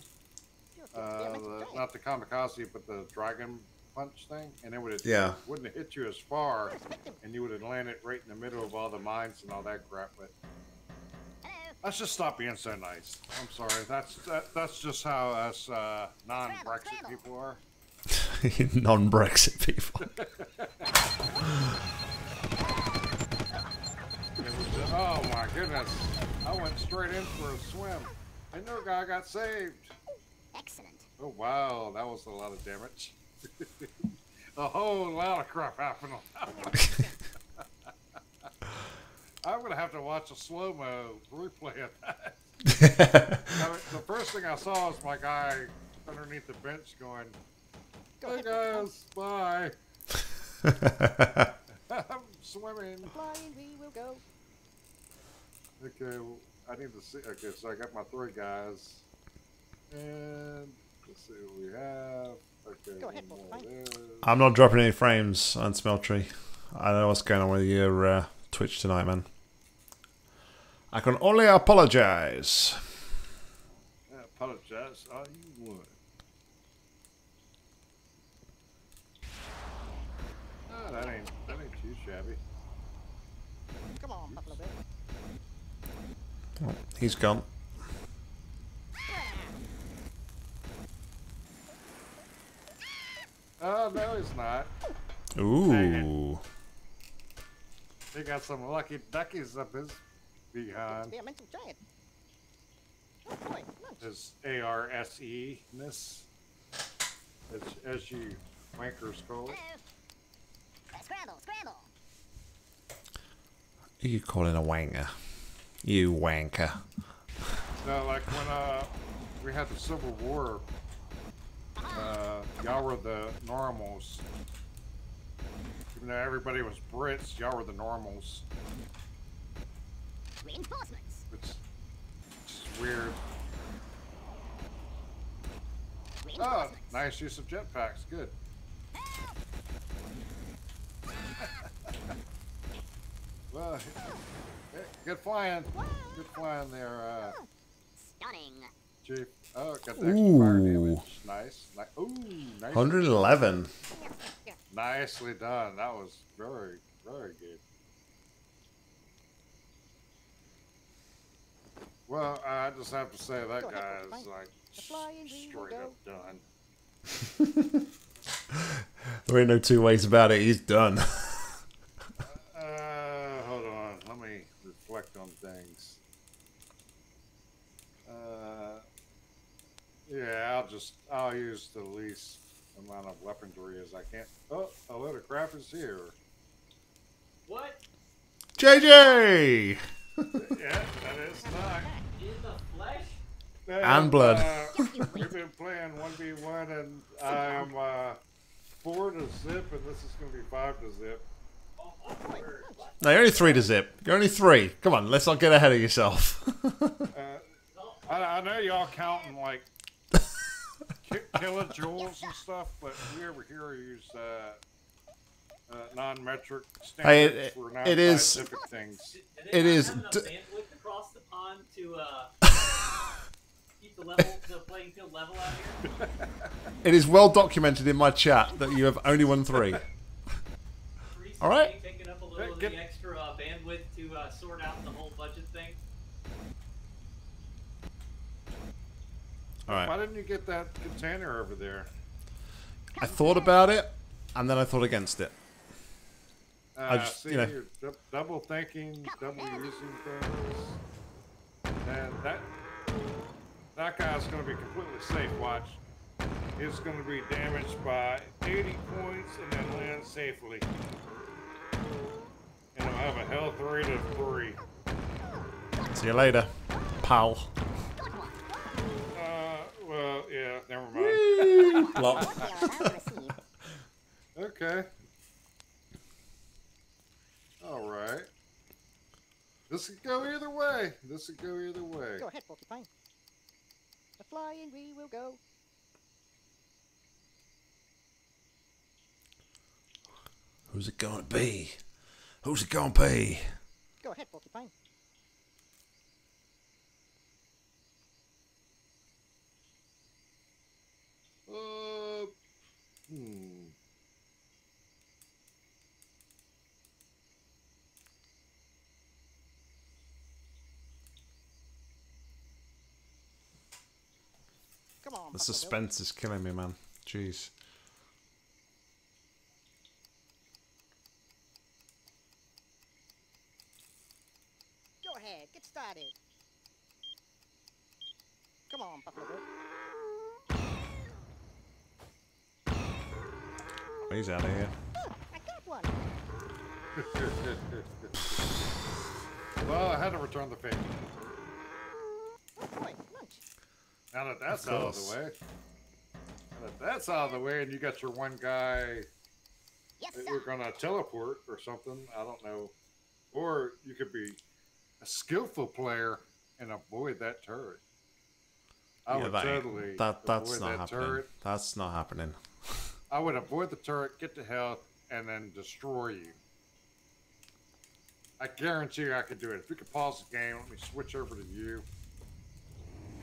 Uh, the, not the kamikaze, but the dragon punch thing. And it would have, yeah. wouldn't have hit you as far, and you would have landed right in the middle of all the mines and all that crap. But let's just stop being so nice. I'm sorry, that's that, that's just how us uh, non-Brexit people are. Non-Brexit people. Oh my goodness, I went straight in for a swim, and your guy got saved. Excellent. Oh wow, that was a lot of damage. A whole lot of crap happened on that one. I'm going to have to watch a slow-mo replay of that. I mean, the first thing I saw was my guy underneath the bench going, hey guys, bye. I'm swimming. Blind, we will go. Okay, well, I need to see. Okay, so I got my three guys, and let's see what we have. Okay, go ahead, Voltefine. I'm not dropping any frames on Smeltery. I don't know what's going on with your uh, Twitch tonight, man. I can only apologize. I apologize all you want. Ah, that ain't, that ain't too shabby. Come on, Buffalo Bill. Oh, he's gone. Oh, no, he's not. Ooh. He got some lucky duckies up his behind. Oh, boy. His A R S E-ness, as, as you wankers call it. Scramble, scramble. Who you calling a wanger? You wanker. No, like when uh, we had the Civil War, uh, y'all were the normals. Even though everybody was Brits, y'all were the normals. Reinforcements. Which, which is weird. Oh, nice use of jetpacks. Good. Well, good flying. Good flying there, uh... Stunning. Chief. Oh, got the extra fire damage. Nice. Like, ooh, nice. one eleven. Nicely done. That was very, very good. Well, I just have to say that guy is, like, straight up done. There ain't no two ways about it. He's done. Uh, hold on. Let me reflect on things. Uh, yeah, I'll just, I'll use the least amount of weaponry as I can. Oh, a load of crap is here. What? J J! Yeah, that is Nock. In the flesh? And, and blood. Uh, we've been playing one v one and I'm uh, four to zip and this is going to be five to zip. No, you're only three to zip. You're only three. Come on, let's not get ahead of yourself. uh, I, I know y'all counting like kilojoules and stuff, but we over here use uh, uh, non-metric standards I, it, for non scientific is, things. It is. Have enough bandwidth across the pond to uh, keep the level, the playing field level out here. It is well documented in my chat that you have only won three. All right. Taking up a little of the extra uh, bandwidth to uh, sort out the whole budget thing. All right. Why didn't you get that container over there? I thought about it, and then I thought against it. Uh, I just, see, you know, you're double thinking, double using things, and that that guy's going to be completely safe. Watch. He's going to be damaged by eighty points and then land safely. And I'll have a health rate of three. See you later, pal. Uh, well, yeah, never mind. Block. Okay. All right. This could go either way. This could go either way. Go ahead, Voltefine. The flying we will go. Who's it gonna be? Who's it gonna be? Go ahead, Voltepin. Uh, hmm. Come on. The suspense is killing me, man. Jeez. Get started. Come on, Buffalo Bill. He's out of here. Oh, I got one. Well, I had to return the favor. Oh boy, lunch. Now that that's out of the way. Now that that's out of the way and you got your one guy yes, that you're gonna teleport or something, I don't know. Or you could be a skillful player and avoid that turret. I yeah, would that, totally that, that's avoid not that happening. turret. That's not happening. I would avoid the turret, get the health, and then destroy you. I guarantee you I could do it. If you could pause the game, let me switch over to you.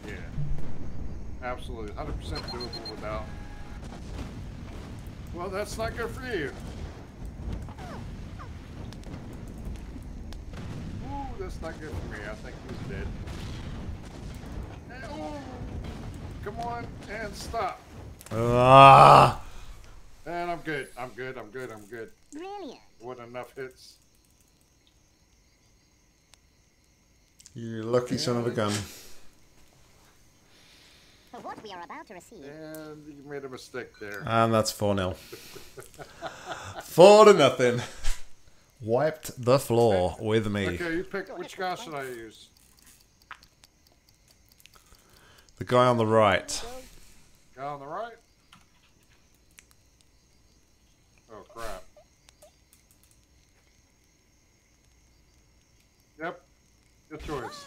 Yeah. Absolutely. one hundred percent doable without... Well, that's not good for you. that's not good for me. I think he's dead. And, oh, come on and stop. Uh. And I'm good. I'm good. I'm good. I'm good. Brilliant. What enough hits. You lucky and son of a gun. For what we are about to receive. And you made a mistake there. And that's four nil. Four to nothing. Wiped the floor with me. Okay, you pick which guy should I use? The guy on the right. Guy on the right? Oh, crap. Yep. Good choice.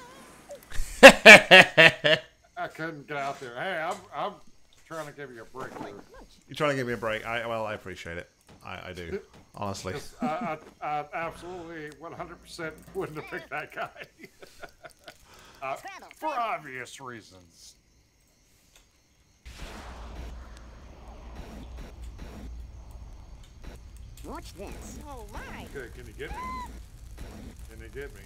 I couldn't get out there. Hey, I'm, I'm trying to give you a break. You're trying to give me a break. I Well, I appreciate it. I, I do. Honestly. I, I, I absolutely one hundred percent wouldn't have picked that guy. uh, for obvious reasons. Watch this. Oh my. Okay, can you get me? Can you get me?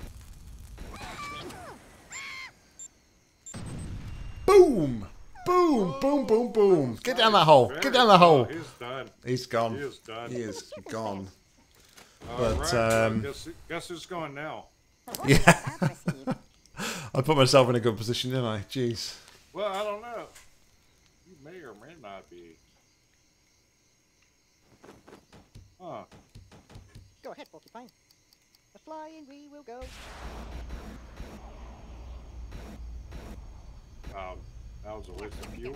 Boom! Boom! Boom! Boom! Boom! Get down that hole! Get down the hole! He's done. He's gone. He is done. He is gone. All but right. um, guess, guess who's gone now? Yeah. I put myself in a good position, didn't I? Jeez. Well, I don't know. You may or may not be. Huh. Go ahead, Voltefine. The flying we will go. Um, that was a waste of fuel.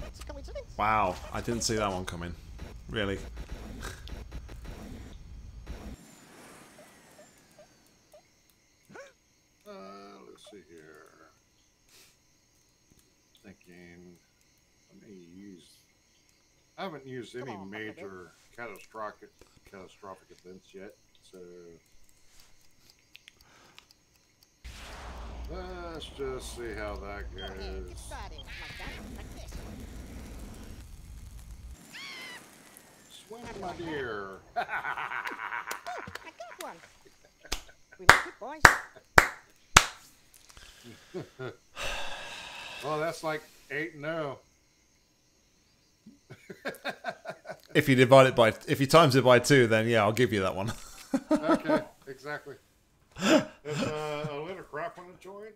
That's a coincidence. Wow, I didn't see that one coming. Really. uh, let's see here. Thinking, let me use. I haven't used any on, major catastrophic catastrophic events yet. So let's just see how that goes. Swing, my dear. Oh, I got one. We make it, boys. Well, that's like eight and oh. If you divide it by, if you times it by two, then yeah, I'll give you that one. Okay, exactly. Is uh, a little crap on the joint?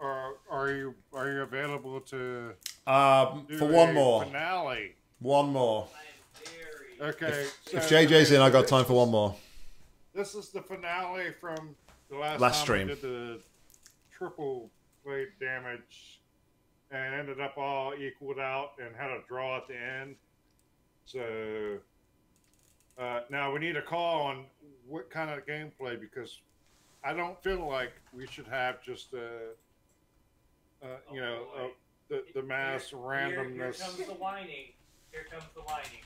Or are you are you available to um, do for one a more finale? One more. Okay. If, so if J J's in, I got time for one more. This is the finale from the last, last time stream. We did the triple played damage and ended up all equaled out and had a draw at the end. So. Uh, now, we need a call on what kind of gameplay, because I don't feel like we should have just, uh, uh, you oh, know, uh, the, the mass here, randomness. Here, here comes the whining. Here comes the whining.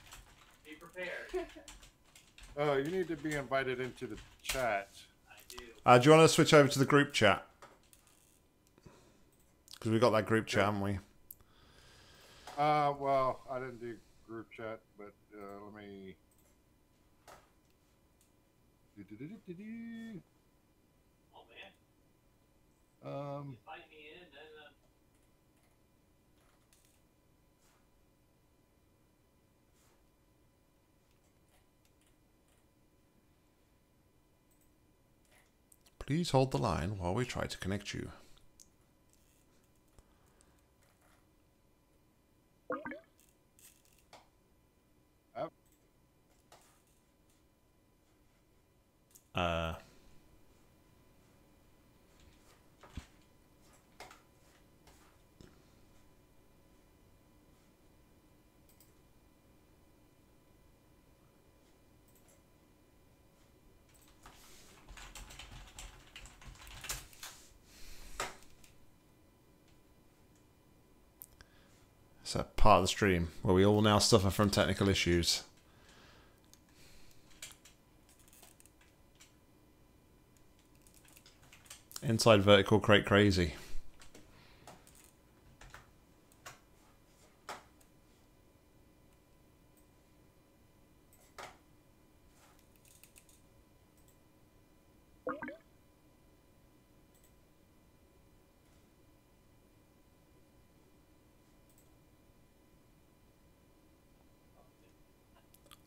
Be prepared. Oh, uh, you need to be invited into the chat. I do. Uh, do you want to switch over to the group chat? Because we got that group chat, yeah. Haven't we? Uh, well, I didn't do group chat, but uh, let me... Do, do, do, do, do. Oh man! Um, invite me in, and, uh... Please hold the line while we try to connect you. Uh, it's a part of the stream where we all now suffer from technical issues. Inside vertical crate crazy.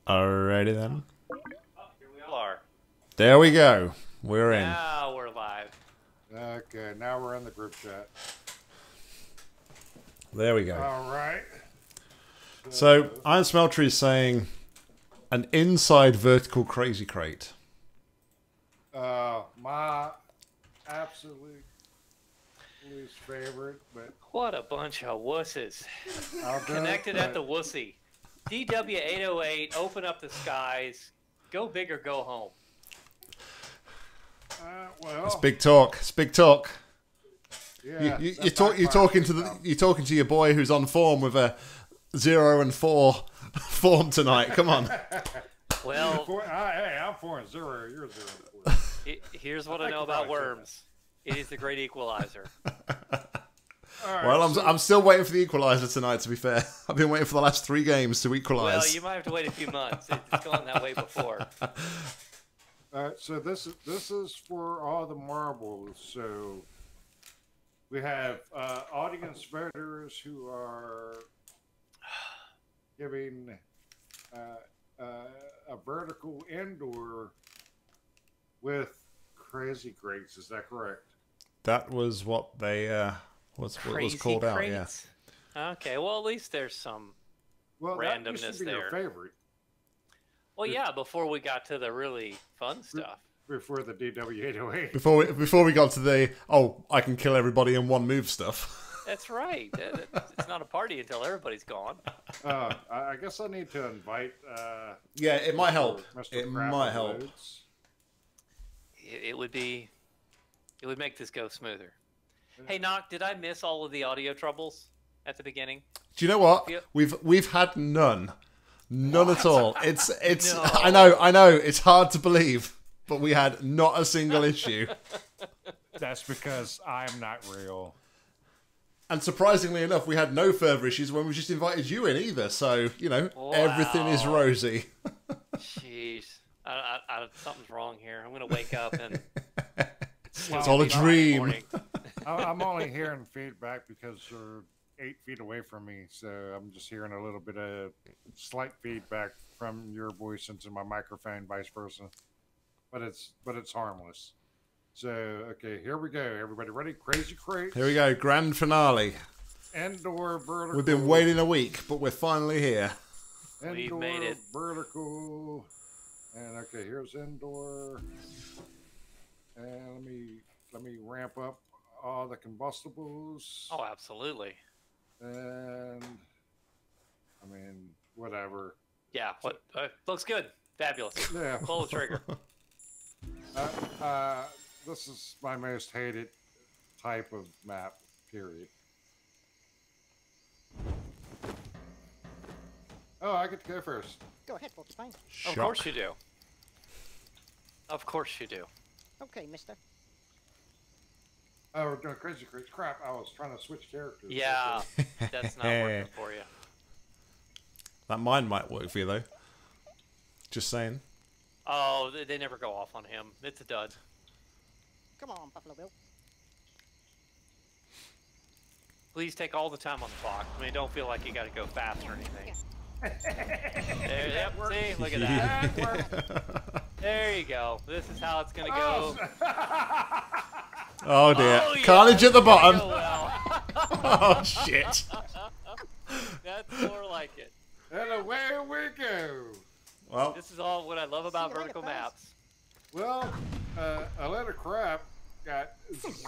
Alrighty then. Oh, here we are. There we go. We're in. Now we're live. Okay, now we're in the group chat. There we go. Alright. So, so Iron Smeltery is saying an inside vertical crazy crate. Uh, my absolute least favorite, but what a bunch of wusses. Connected it, at the wussy. D W eight oh eight, open up the skies. Go big or go home. Uh, well, it's big talk. It's big talk. Yeah, you, you, you're, talk, you're talking to the, you're talking to your boy who's on form with a zero and four form tonight. Come on. Well, four, I, hey, I'm four and zero. You're zero and four. It, here's what I, I know about worms. It is the great equalizer. Right, well, I'm, so, I'm still waiting for the equalizer tonight, to be fair. I've been waiting for the last three games to equalize. Well, you might have to wait a few months. It's gone that way before. All right, so this is, this is for all the marbles. So we have uh, audience voters who are giving uh, uh, a vertical indoor with Crazy Crates. Is that correct? That was what they... Uh... What's what was called out? Yeah. Okay. Well, at least there's some well, randomness that used to be there. Your favorite. Well, Be yeah. Before we got to the really fun stuff. Before the D W eight oh eight. Before we before we got to the oh I can kill everybody in one move stuff. That's right. It's not a party until everybody's gone. Uh, I guess I need to invite. Uh, yeah, it might help. It might help. It, it would be. It would make this go smoother. Hey, Nock, did I miss all of the audio troubles at the beginning? Do you know what? We've we've had none, none what? at all. It's it's. No. I know, I know. It's hard to believe, but we had not a single issue. That's because I'm not real. And surprisingly enough, we had no further issues when we just invited you in either. So you know, wow. Everything is rosy. Jeez, I, I, I, something's wrong here. I'm gonna wake up and it's, it's all a dream. I'm only hearing feedback because you're eight feet away from me, so I'm just hearing a little bit of slight feedback from your voice into my microphone, vice versa. But it's but it's harmless. So okay, here we go. Everybody ready? Crazy Crate. Here we go. Grand finale. Indoor vertical. We've been waiting a week, but we're finally here. Indoor, We've made it. Vertical. And okay, here's indoor. And let me let me ramp up. All the combustibles. Oh, absolutely. And I mean, whatever. Yeah, what uh, looks good, fabulous. Yeah, pull the trigger. uh, uh, this is my most hated type of map. Period. Oh, I get to go first. Go ahead, Voltefine. Of course you do. Of course you do. Okay, Mister. Oh, we're doing Crazy Crates. Crap, I was trying to switch characters. Yeah, that's not working for you. That mine might work for you, though. Just saying. Oh, they never go off on him. It's a dud. Come on, Buffalo Bill. Please take all the time on the clock. I mean, don't feel like you got to go fast or anything. There, yep, see? Look at that. That there you go. This is how it's going to go. Oh dear! Oh, yeah. Carnage at the bottom. Well. Oh shit! That's more like it. And away we go. Well, this is all what I love about vertical maps. Well, uh, a lot of crap got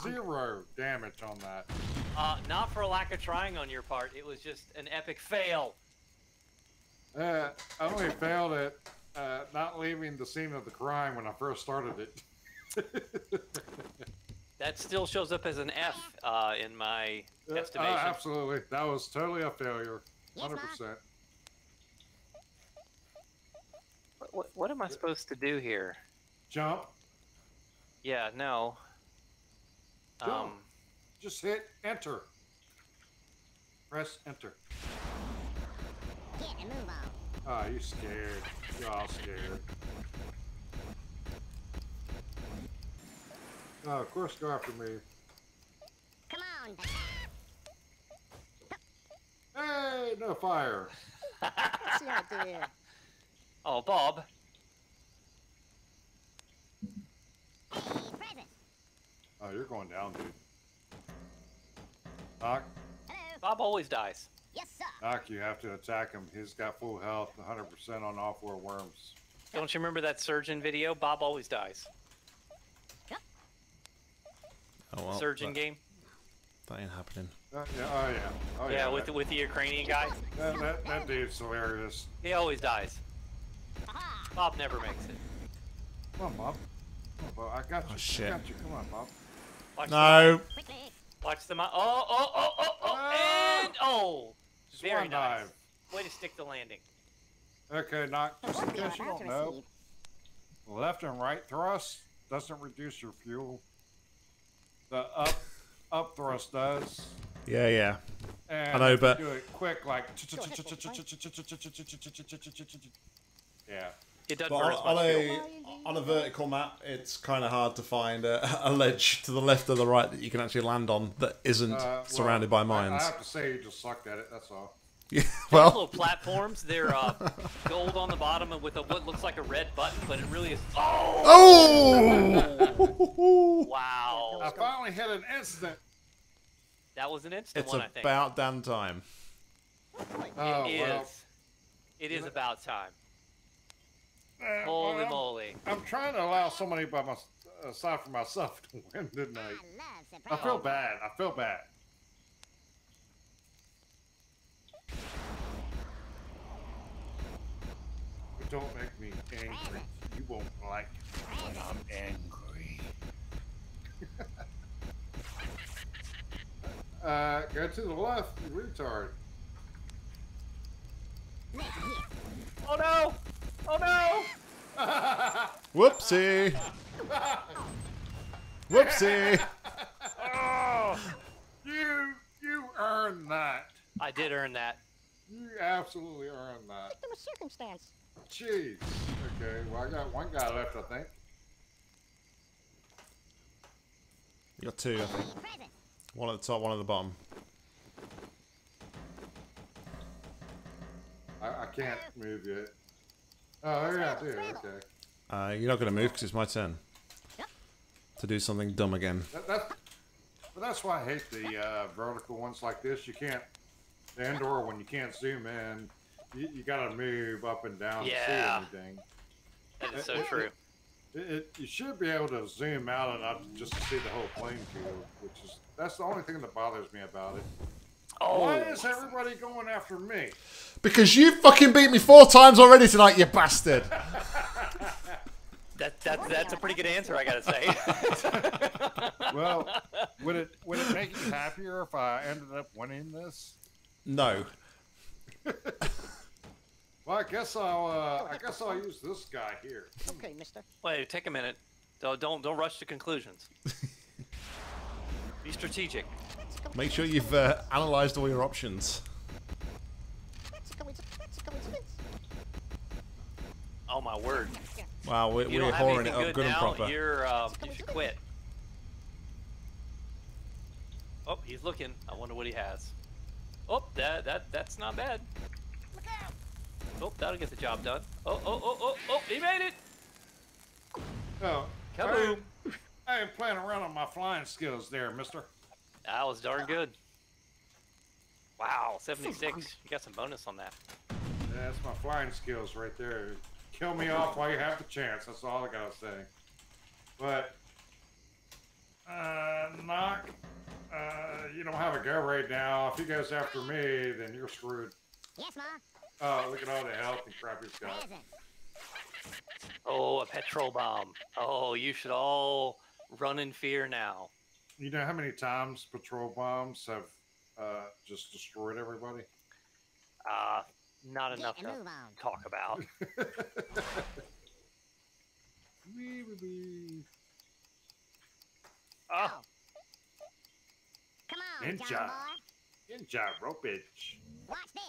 zero damage on that. Uh, not for lack of trying on your part. It was just an epic fail. Uh, I only failed at uh, not leaving the scene of the crime when I first started it. That still shows up as an F uh, in my estimation. Uh, absolutely. That was totally a failure. one hundred percent. What, what, what am I supposed to do here? Jump. Yeah, no. Jump. Um, Just hit enter. Press enter. Get a move on. Oh, you're scared. You're all scared. Oh, of course, go after me. Come on. Hey, no fire. See how I do here. Oh, Bob. Oh, you're going down, dude. Nock. Hello. Bob always dies. Yes, sir. Nock, you have to attack him. He's got full health, one hundred percent on all four worms. Don't you remember that surgeon video? Bob always dies. Yep. Oh, well, surgeon that, game. That ain't happening. Uh, yeah, oh, yeah. Oh, yeah, yeah, with, that, with the Ukrainian guy. That, that, that dude's hilarious. He always dies. Bob never makes it. Come on, Bob. Come on, Bob. I got you. Oh, shit. I got you. Come on, Bob. Watch no. The, watch the mo- Oh, oh, oh, oh, oh, oh. And oh. Just very nice. Dive. Way to stick the landing. Okay, Nock, just in case you don't know, left and right thrust doesn't reduce your fuel. The up up thrust does. Yeah, yeah. And I know, but... do it quick, like... Yeah. It doesn't burst much fuel. On a vertical map, it's kind of hard to find a, a ledge to the left or the right that you can actually land on that isn't uh, well, surrounded by mines. I, I have to say you just sucked at it, that's all. Yeah, well. Little platforms, they're uh, gold on the bottom and with a, what looks like a red button, but it really is. Oh! Oh! Wow. I finally hit an instant. That was an instant it's one, I think. It's about damn time. It oh, is. Well. It is about time. Uh, Holy well, I'm, moly. I'm trying to allow somebody by my, aside from myself to win, didn't I? I, I feel bad. I feel bad. Don't make me angry. You won't like when I'm angry. uh, go to the left, you retard. Oh no! Oh no! Whoopsie! Whoopsie! Oh, you, you earned that. I did earn that. You absolutely earned that. Victim of circumstance. Jeez. Okay, well, I got one guy left, I think. You got two, I think. Present. One at the top, one at the bottom. I, I can't move yet. Oh, yeah, I do. Okay. Uh, you're not going to move because it's my turn. Yep. To do something dumb again. That, that's, but that's why I hate the uh, vertical ones like this. You can't, the indoor one, you can't zoom in. You, you gotta move up and down yeah. to see anything. That is so it, true. It, it, it, you should be able to zoom out enough just to see the whole playing field, which is that's the only thing that bothers me about it. Oh. Why is everybody going after me? Because you fucking beat me four times already tonight, you bastard. that, that that's a pretty good answer, I gotta say. Well, would it would it make you happier if I ended up winning this? No. Well, I guess I'll. Uh, I guess I'll use this guy here. Okay, Mister. Wait, take a minute. Don't don't, don't rush to conclusions. Be strategic. Make sure you've uh, analyzed all your options. Oh my word! Wow, we're, we're whoring it up good, good and now, proper. You're, uh, you should quit. Oh, he's looking. I wonder what he has. Oh, that that that's not bad. Look out. Oh, that'll get the job done. Oh, oh, oh, oh, oh, he made it! Oh, kaboom! I ain't playing around on my flying skills there, mister. That was darn good. Wow, seventy-six. You got some bonus on that. Yeah, that's my flying skills right there. Kill me off while you have the chance. That's all I gotta say. But, uh, Nock, uh, you don't have a go right now. If he goes after me, then you're screwed. Yes, ma. Oh, look at all the health and crap he's got. Oh, a petrol bomb. Oh, you should all run in fear now. You know how many times patrol bombs have uh, just destroyed everybody? Uh, not enough to talk about. Wee wee wee. Oh. Come on, John boy. Ninja ropage. Watch this.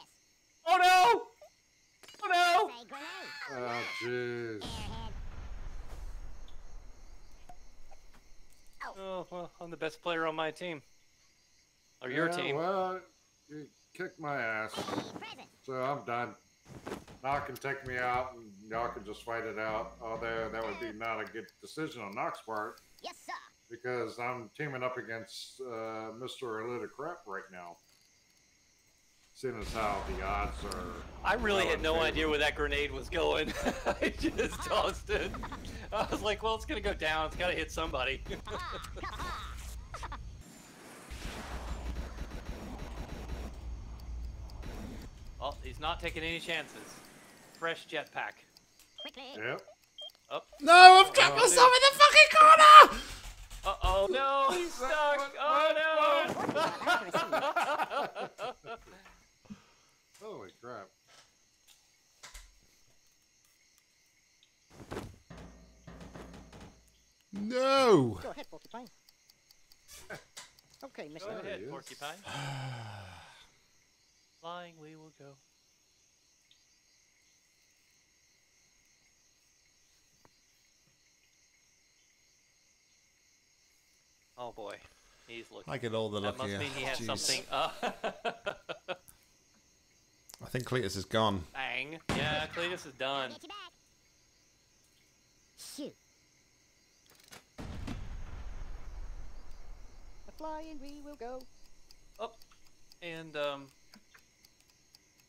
Oh no! Oh no! Oh jeez. Oh well, I'm the best player on my team. Or your yeah, team. Well, you kicked my ass. So I'm done. Nock can take me out, and y'all can just fight it out. Although that would be not a good decision on Nock's part. Yes, sir. Because I'm teaming up against uh, Mister Elitic Crap right now. Seeing as how the odds are... I really had no idea where that grenade was going. I just tossed it. I was like, well, it's going to go down. It's got to hit somebody. Oh, he's not taking any chances. Fresh jetpack. Yep. Oh. No, I've trapped oh, myself dude. in the fucking corner! Uh-oh, no, he's stuck! What, what, oh, what, no! What? Holy crap. No! Go ahead, Porcupine. Okay, Mister Go ahead, Porcupine. Flying, we will go. Oh boy, he's looking. I get all the luck. That must mean he has something. Uh, I think Cletus is gone. Bang! Yeah, Cletus is done. Shoot! A flying we will go. Up oh, and um.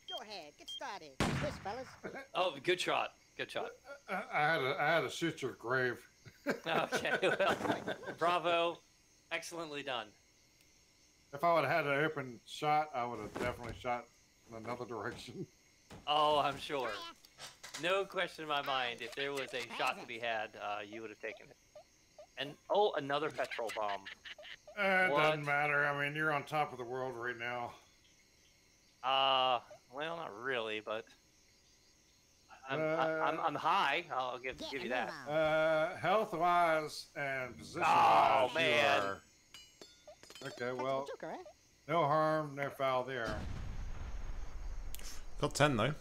Go ahead, get started, Chris, fellas. Oh, good shot! Good shot. I, I had a, I had a shoot your grave. Okay, well, bravo. Excellently done. If I would have had an open shot, I would have definitely shot in another direction. Oh, I'm sure. No question in my mind. If there was a shot to be had, uh, you would have taken it. And, oh, another petrol bomb. Uh, it what? doesn't matter. I mean, you're on top of the world right now. Uh, well, not really, but... I'm, uh, I'm, I'm high. I'll give, give you that. Uh, health-wise and position-wise, oh, man. Are... Okay, well, no harm, no foul there. Got ten, though.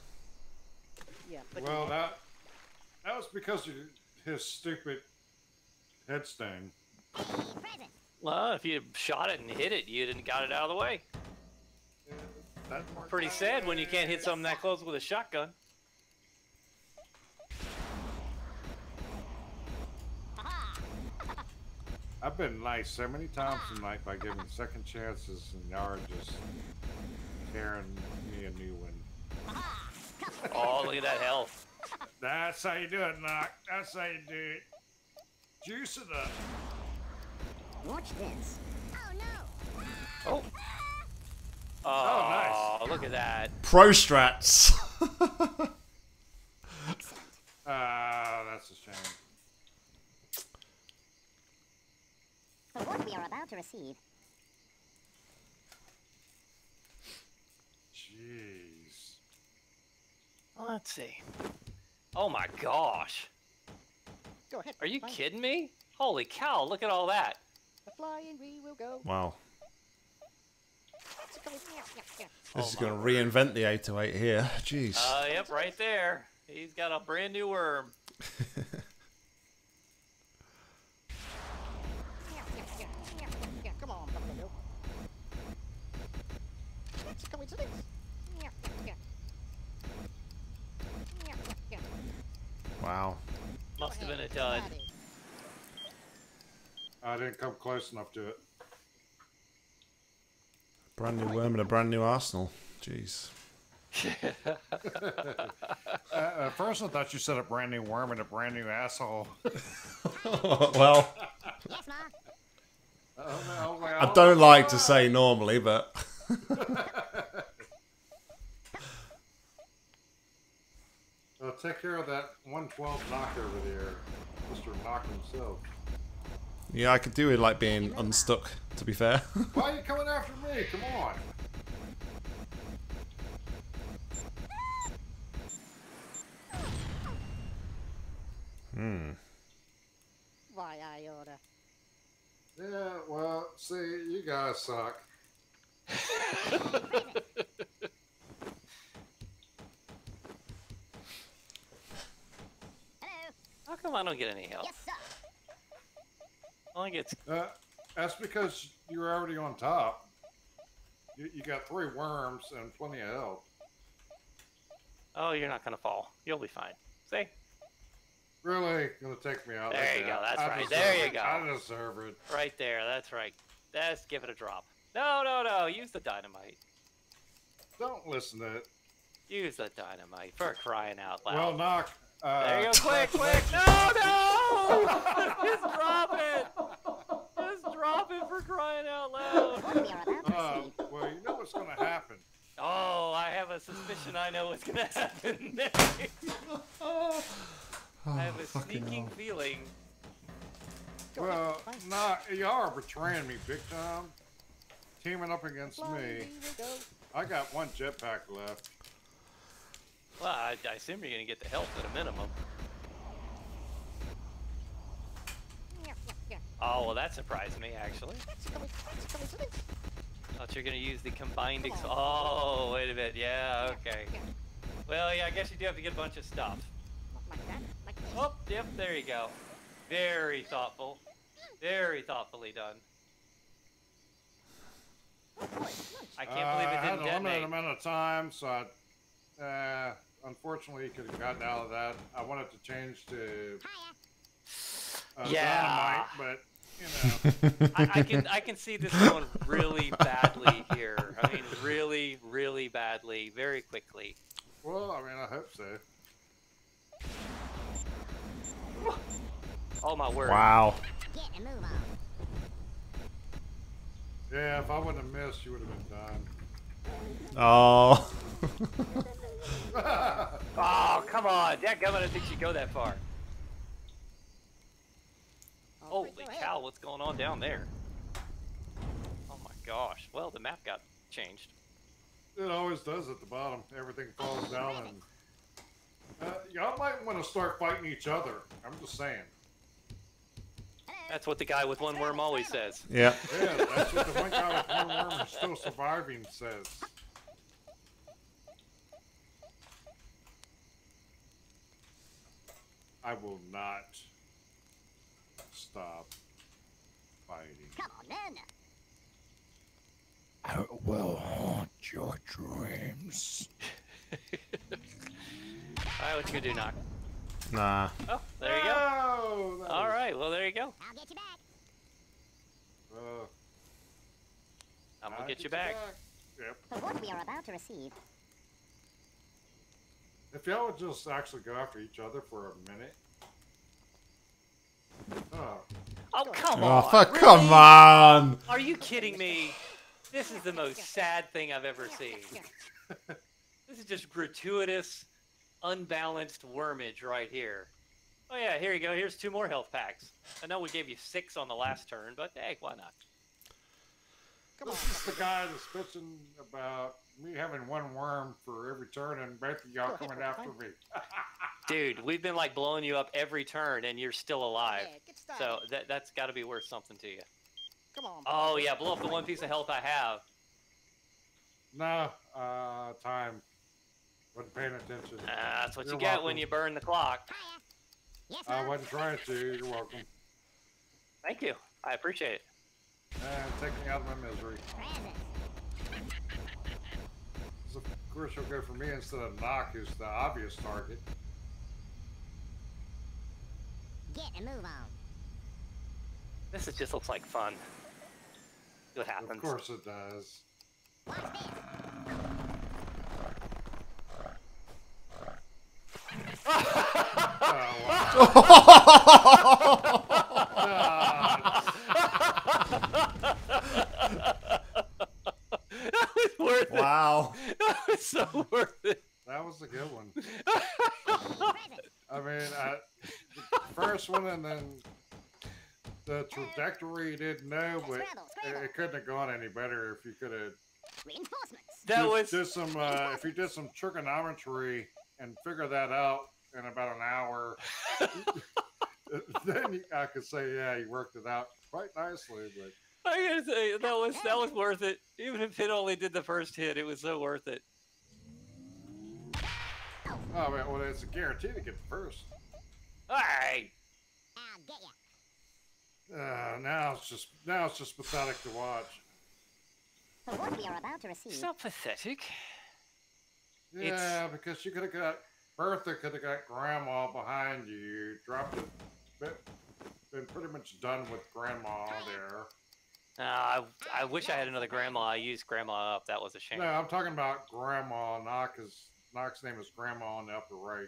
Yeah. Well, that, that was because of his stupid head stain. Well, if you shot it and hit it, you didn't got it out of the way. Yeah, that's pretty sad when you can't hit something that close with a shotgun. I've been nice so many times tonight by giving second chances, and y'all are just tearing me a new one. Oh, look at that health. That's how you do it, Nock. That's how you do it. Juice it up. Watch this. Oh, no. Oh. Oh, oh nice. Look at that. Pro strats. Ah, uh, that's a shame. For what we are about to receive. Jeez. Let's see. Oh my gosh. Go ahead. Are you flying. kidding me? Holy cow, look at all that. The flying we will go. Wow. This oh is going to reinvent the eight oh eight here. Jeez. Uh, yep, right there. He's got a brand new worm. Wow. Must have been a dud. I didn't come close enough to it. Brand new worm and a brand new arsenal. Jeez. uh, at first I thought you said a brand new worm and a brand new asshole. Well. Yes, ma. I don't like to say normally, but... I'll take care of that one twelve Nock over there, Mister Nock himself. Yeah, I could do it like being unstuck, to be fair. Why are you coming after me? Come on! Hmm. Why I order? Yeah, well, see, you guys suck. How come I don't get any help? Yes, I get... uh, that's because you're already on top. You, you got three worms and plenty of help. Oh, you're not going to fall. You'll be fine. See? Really? Going to take me out. There like you that. go. That's I right. There you go. I deserve it. Right there. That's right. Let's give it a drop. No, no, no. Use the dynamite. Don't listen to it. Use the dynamite for crying out loud. Well, knock. Uh, there you go. Quick, quick. No, no! Just drop it. Just drop it for crying out loud. Uh, well, you know what's going to happen. Oh, I have a suspicion I know what's going to happen next. oh, I have a sneaking hell. feeling. Well, nah, you are betraying me big time. Teaming up against me. I got one jetpack left. Well, I, I assume you're going to get the health at a minimum. Oh, well, that surprised me, actually. Thought you're gonna use the combined ex- Oh, wait a minute, yeah, okay. Well, yeah, I guess you do have to get a bunch of stuff. Oh, yep, there you go. Very thoughtful. Very thoughtfully done. I can't uh, believe it didn't detonate. I had a limited amount of time, so I, uh, unfortunately you could have gotten out of that. I wanted to change to uh, yeah. dynamite, but... You know. I, I can I can see this going really badly here. I mean, really, really badly, very quickly. Well, I mean, I hope so. Oh my word! Wow. Yeah, if I wouldn't have missed, you would have been done. Oh. Oh, come on! That guy didn't think she'd go that far. Holy cow, what's going on down there? Oh my gosh. Well, the map got changed. It always does at the bottom. Everything falls down and... Uh, y'all might want to start fighting each other. I'm just saying. That's what the guy with one worm always says. Yeah. Yeah, that's what the one guy with one worm who's still surviving says. I will not... stop fighting. Come on, Nana. I will haunt your dreams. Alright, what you gonna do, Nock? Nah. Oh, there you go. Oh, Alright, was... well, there you go. I'll get you back. Uh, I'm gonna I'll get, get you back. back. Yep. For what we are about to receive. If y'all would just actually go after each other for a minute. Oh. oh, come on. Oh, fuck, really? Come on. Are you kidding me? This is the most sad thing I've ever seen. This is just gratuitous, unbalanced wormage right here. Oh, yeah, here you go. Here's two more health packs. I know we gave you six on the last turn, but hey, why not? Come on. This is the guy that's bitching about me having one worm for every turn and both of y'all coming after me. Dude, we've been like blowing you up every turn, and you're still alive. Yeah, so that that's got to be worth something to you. Come on. Oh yeah, blow up the one piece of health I have. No, uh, time. Wasn't paying attention. Uh, that's what you're you get welcome. when you burn the clock. Yes, I wasn't trying to. You're welcome. Thank you. I appreciate it. Uh, take me out of my misery. So, of course, you'll go for me instead of Nock, who's the obvious target. Get and move on. This is just looks like fun. What happens? Of course it does. Watch this. Oh, wow. That was worth wow. it. Wow. That was so worth it. That was a good one. I mean, I, the first one and then the trajectory didn't know, but it, it couldn't have gone any better if you could have. Reinforcements. That did, was. Did some, uh, if you did some trigonometry and figure that out in about an hour, then you, I could say, yeah, you worked it out quite nicely. But I gotta say that was that was worth it. Even if it only did the first hit, it was so worth it. Oh, man, well, it's a guarantee to get first. All right. I'll get you. Uh, now it's just now it's just pathetic to watch. For what we are about to receive. It's not pathetic. Yeah, it's, because you could have got Bertha could have got Grandma behind you. Dropped it. Been, been pretty much done with Grandma there. Uh, I I wish I had another Grandma. I used Grandma up. That was a shame. No, I'm talking about Grandma. Nock is Nock's name is Grandma on the upper right,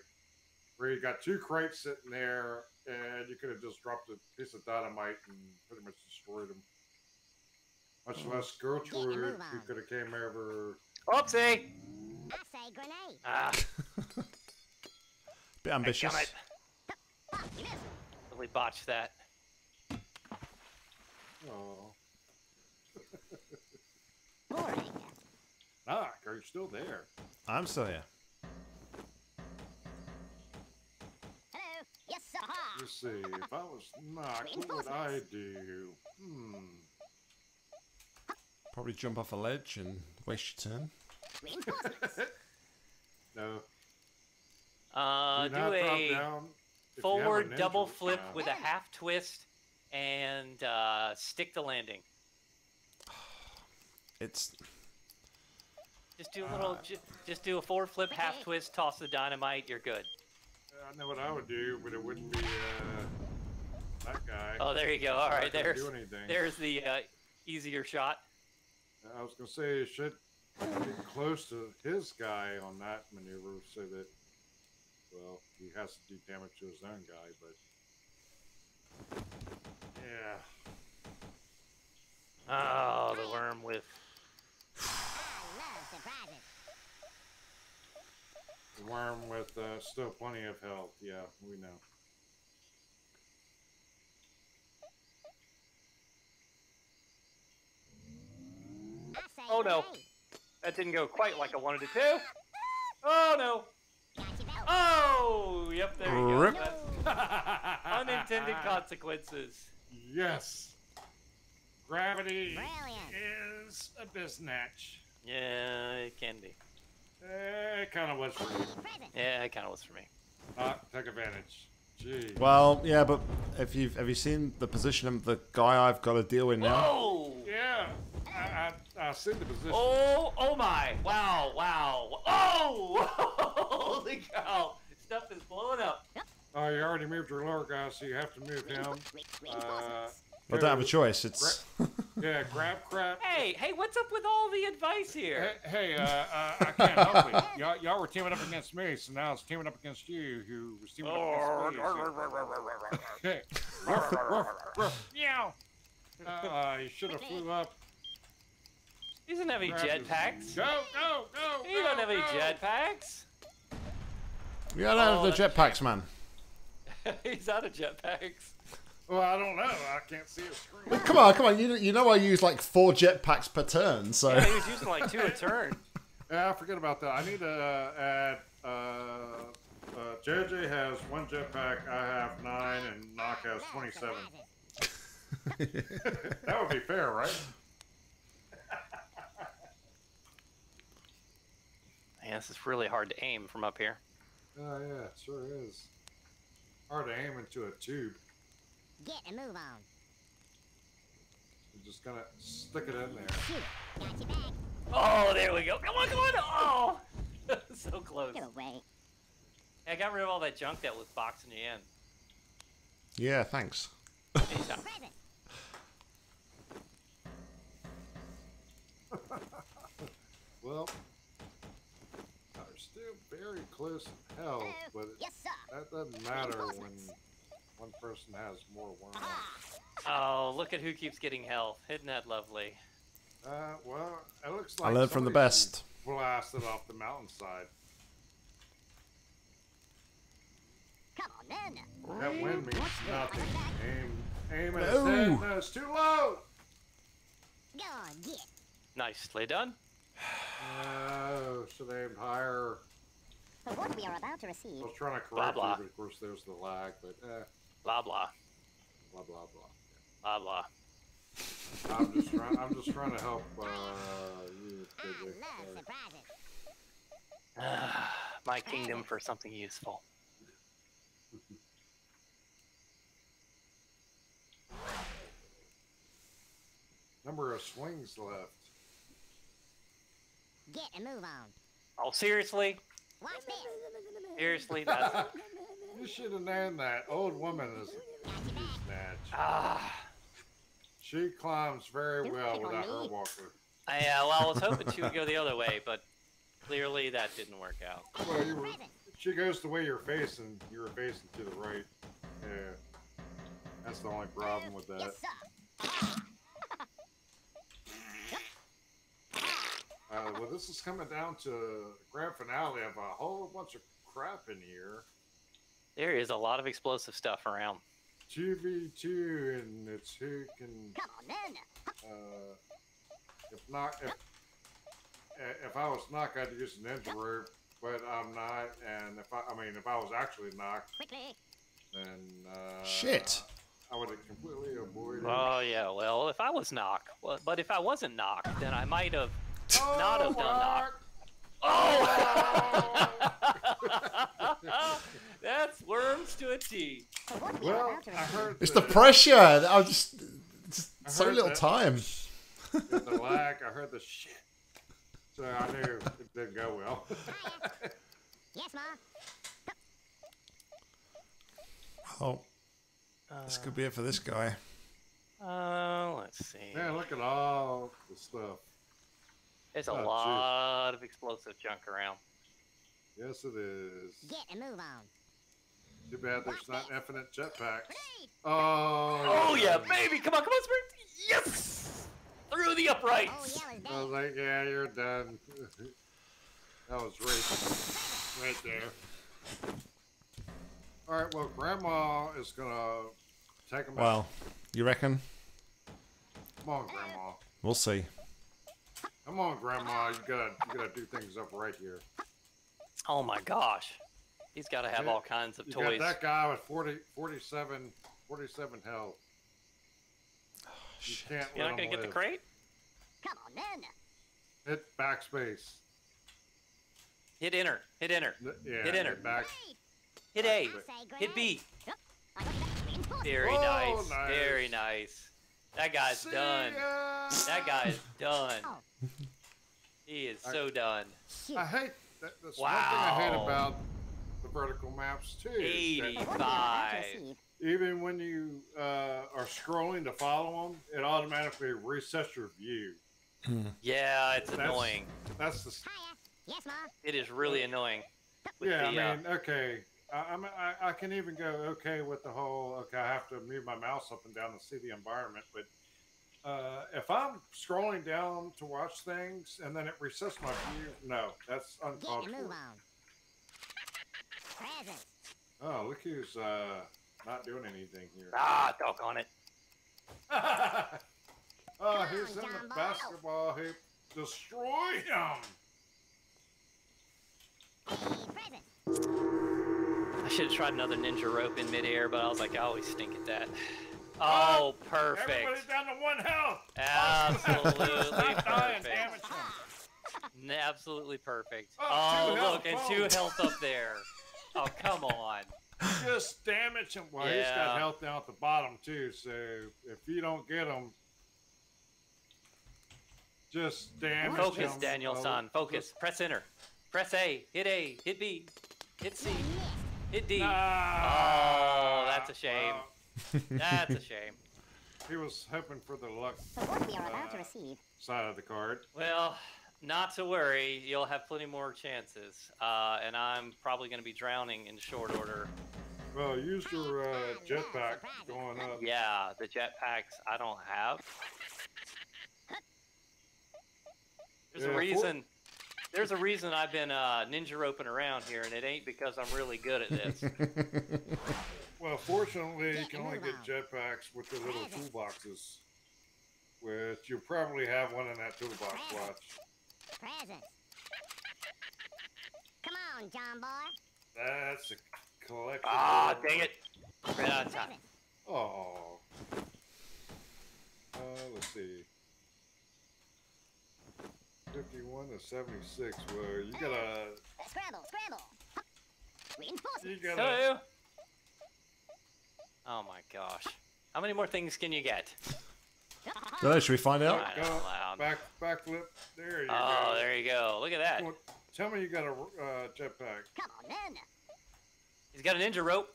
where you got two crates sitting there, and you could have just dropped a piece of dynamite and pretty much destroyed them. Much less Gertrude, who could have came over. Oopsie! I say grenade. Ah. Bit ambitious. I got it. Really botched that. Oh. Nock, are you still there? I'm still here. Hello. Yes, sir. Let's see. If I was Nock, what would I do? Hmm. Probably jump off a ledge and waste your turn. No. Uh, do, do a forward double flip down. With a half twist and uh, stick the landing. It's just do a little, uh, just, just do a forward flip, half twist, toss the dynamite. You're good. I know what I would do, but it wouldn't be uh, that guy. Oh, there you go. All right, there's there's the uh, easier shot. I was gonna say you should be close to his guy on that maneuver, so that well he has to do damage to his own guy, but yeah. Oh, the worm with. I love surprises. The worm with uh, still plenty of health. Yeah, we know. Oh no, that didn't go quite like I wanted it to. Oh no. Oh, yep, there you Rip. go. Unintended consequences. Yes. Gravity Brilliant. is a biznatch. Yeah, it can be. It kind of was for me. Yeah, it kind of was for me. Uh, take advantage. Gee. Well, yeah, but if you've have you seen the position of the guy I've got to deal with now? Oh, yeah. I, I, I see the position. Oh, oh my. Wow, wow. Oh, holy cow. Stuff is blowing up. Oh, you already moved your lower guy, so you have to move him. Uh, I don't have a choice. It's gra Yeah, grab crap. Hey, hey, what's up with all the advice here? Hey, hey uh, uh, I can't help it. Y'all were teaming up against me, so now it's teaming up against you, who was teaming up against me. So... Meow. Uh, you should have flew up. He doesn't have any jetpacks. Go, go, go! He don't have any jetpacks. We are out of the jetpacks, man. He's out of jetpacks. Well, I don't know. I can't see a screen. Well, come on, come on. You, you know I use like four jetpacks per turn, so... Yeah, he was using like two a turn. Yeah, I forget about that. I need to uh, add... Uh, uh, J J has one jetpack, I have nine, and Nock has twenty-seven. That would be fair, right? Man, this is really hard to aim from up here. Oh, uh, yeah, it sure is. Hard to aim into a tube. Get a move on. I'm just gonna stick it in there. Got you back. Oh, there we go. Come on, come on. Oh, so close. Get away. I got rid of all that junk that was boxing you in. Yeah, thanks. Well, they're still very close in health, but it, yes, that doesn't matter when. One person has more worms. Oh, look at who keeps getting health. Isn't that lovely? Uh, well, it looks like I learned from the best. Blasted off the mountainside. Come on, then. That wind means nothing. Aim, aim at the sand. No, it's too low. Go on, get. Nicely done. Oh, should aim higher. For what we are about to receive. I was trying to correct you, but of course there's the lag, but eh. Blah blah. Blah blah blah. Blah blah. I'm just trying. I'm just trying to help. Uh, you, I love surprises. Uh, my kingdom for something useful. Number of swings left. Get a move on. Oh, seriously? Seriously, that's... You should have known that. Old woman is, is natural. Ah. She climbs very You're well without her walker. I, uh, well, I was hoping she would go the other way, but clearly that didn't work out. Well, you were, she goes the way you're facing. You're facing to the right. Yeah. That's the only problem with that. Uh, well, this is coming down to grand finale of a whole bunch of crap in here. There is a lot of explosive stuff around. two v two, and it's who can... Uh, if not, if, if I was knocked, I'd use an ninja rope, but I'm not. And if I, I mean, if I was actually knocked, then uh, shit, I would have completely avoided. Oh yeah, well, if I was knocked, well, but if I wasn't knocked, then I might have. Oh, not a knock. Oh! That's worms to a T. Well, I heard it's the, the pressure. I was just, just I so little time. The lag. I heard the shit. So I knew it didn't go well. Yes, ma. Oh, uh, this could be it for this guy. Oh, uh, let's see. Man, look at all the stuff. There's a oh, lot geez. of explosive junk around. Yes, it is. Get a move on. Too bad there's not infinite jetpacks. Oh, oh yeah, baby! Come on, come on, Spring! Yes! Through the uprights! Oh, yeah, I was like, yeah, you're done. That was right, right there. All right, well, Grandma is gonna take him out. Well, you reckon? Come on, Grandma. We'll see. Come on, Grandma, you gotta, you gotta do things up right here. Oh my gosh, he's gotta have yeah. all kinds of you toys. Got that guy with forty, forty-seven, forty-seven health. Oh, you can't You're let not gonna him get live. the crate? Come on, then. Hit backspace. Hit enter. Hit enter. Yeah, hit enter. Hit, back. hit A. Hit B. Very oh, nice. nice. Very nice. That guy's See done. Ya. That guy's done. He is I, so done. I hate that. That's wow. one thing I hate about the vertical maps too. eighty-five. Even when you uh, are scrolling to follow them, it automatically resets your view. Yeah, it's that's, annoying. That's the. Yes, ma. It is really annoying. Yeah, the, I mean, uh, okay. I, I, I can even go okay with the whole okay. I have to move my mouse up and down to see the environment, but uh, if I'm scrolling down to watch things and then it resets my view, no, that's uncalled for. Oh, look who's uh, not doing anything here. Ah, talk on it. Oh, he's in the basketball hoop. Destroy him. Present. I should have tried another ninja rope in midair, but I was like, I always stink at that. Oh, perfect. Everybody's down to one health. Absolutely perfect. Dying, Absolutely perfect. Oh, oh look, health. and two health up there. Oh, come on. Just damage him. Well, yeah. He's got health down at the bottom, too, so if you don't get him, just damage Focus, him. Focus, Daniel-san. Focus. Just... Press enter. Press A. Hit A. Hit B. Hit C. Hit D. Nah. Oh, that's a shame. Wow. That's a shame. He was hoping for the luck for what we are about uh, to receive. side of the card. Well, not to worry. You'll have plenty more chances. Uh, and I'm probably going to be drowning in short order. Well, use your uh, jetpack going up. Yeah, the jetpacks I don't have. There's yeah, a reason... There's a reason I've been uh, ninja roping around here, and it ain't because I'm really good at this. Well, fortunately, you can only get jetpacks with the little toolboxes, which you probably have one in that toolbox. Watch. Present. Come on, John boy. That's a collectible. Ah, oh, dang it! Right on time. Oh. Uh, let's see. fifty-one to seventy-six. Well, you gotta scramble, scramble. You gotta. Hello. Oh my gosh! How many more things can you get? No, should we find out? Back, backflip. There you oh, go. Oh, there you go. Look at that. Tell me you got a uh, jetpack. Come on, then. He's got a ninja rope.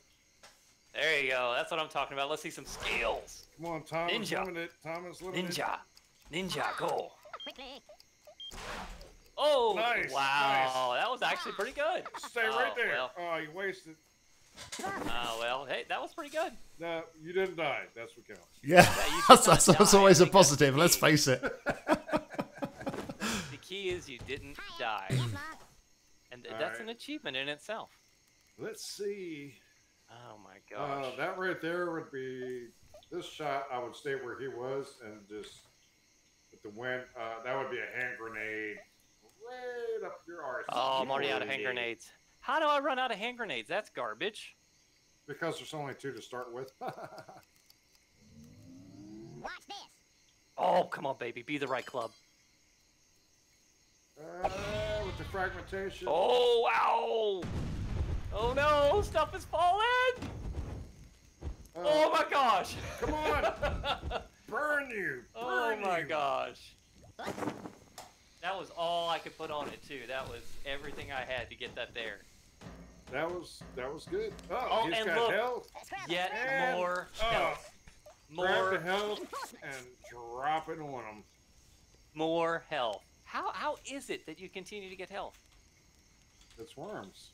There you go. That's what I'm talking about. Let's see some skills. Come on, Thomas. Ninja. Thomas Little. Ninja. Ninja. Go. Quickly. Oh, nice, wow. Nice. That was actually pretty good. Stay oh, right there. Well. Oh, you wasted. Oh, well, hey, that was pretty good. No, you didn't die. That's what counts. Yeah, yeah that's, that's, that's always a positive. Let's face it. The key is you didn't die. And th All that's right. an achievement in itself. Let's see. Oh, my gosh. Uh, that right there would be this shot. I would stay where he was and just with the wind. Uh, that would be a hand grenade right up your arse. Oh, I'm already out of hand grenades. How do I run out of hand grenades? That's garbage. Because there's only two to start with. Watch this. Oh, come on, baby. Be the right club. Uh, with the fragmentation. Oh, wow. Oh, no. Stuff is falling. Uh, oh, my gosh. Come on. Burn you. Burn oh, my you. gosh. That was all I could put on it, too. That was everything I had to get that there. That was that was good. Oh, oh he's and got look, health. Yet and, more oh, health. More grab the health and drop it on him. More health. How how is it that you continue to get health? It's worms.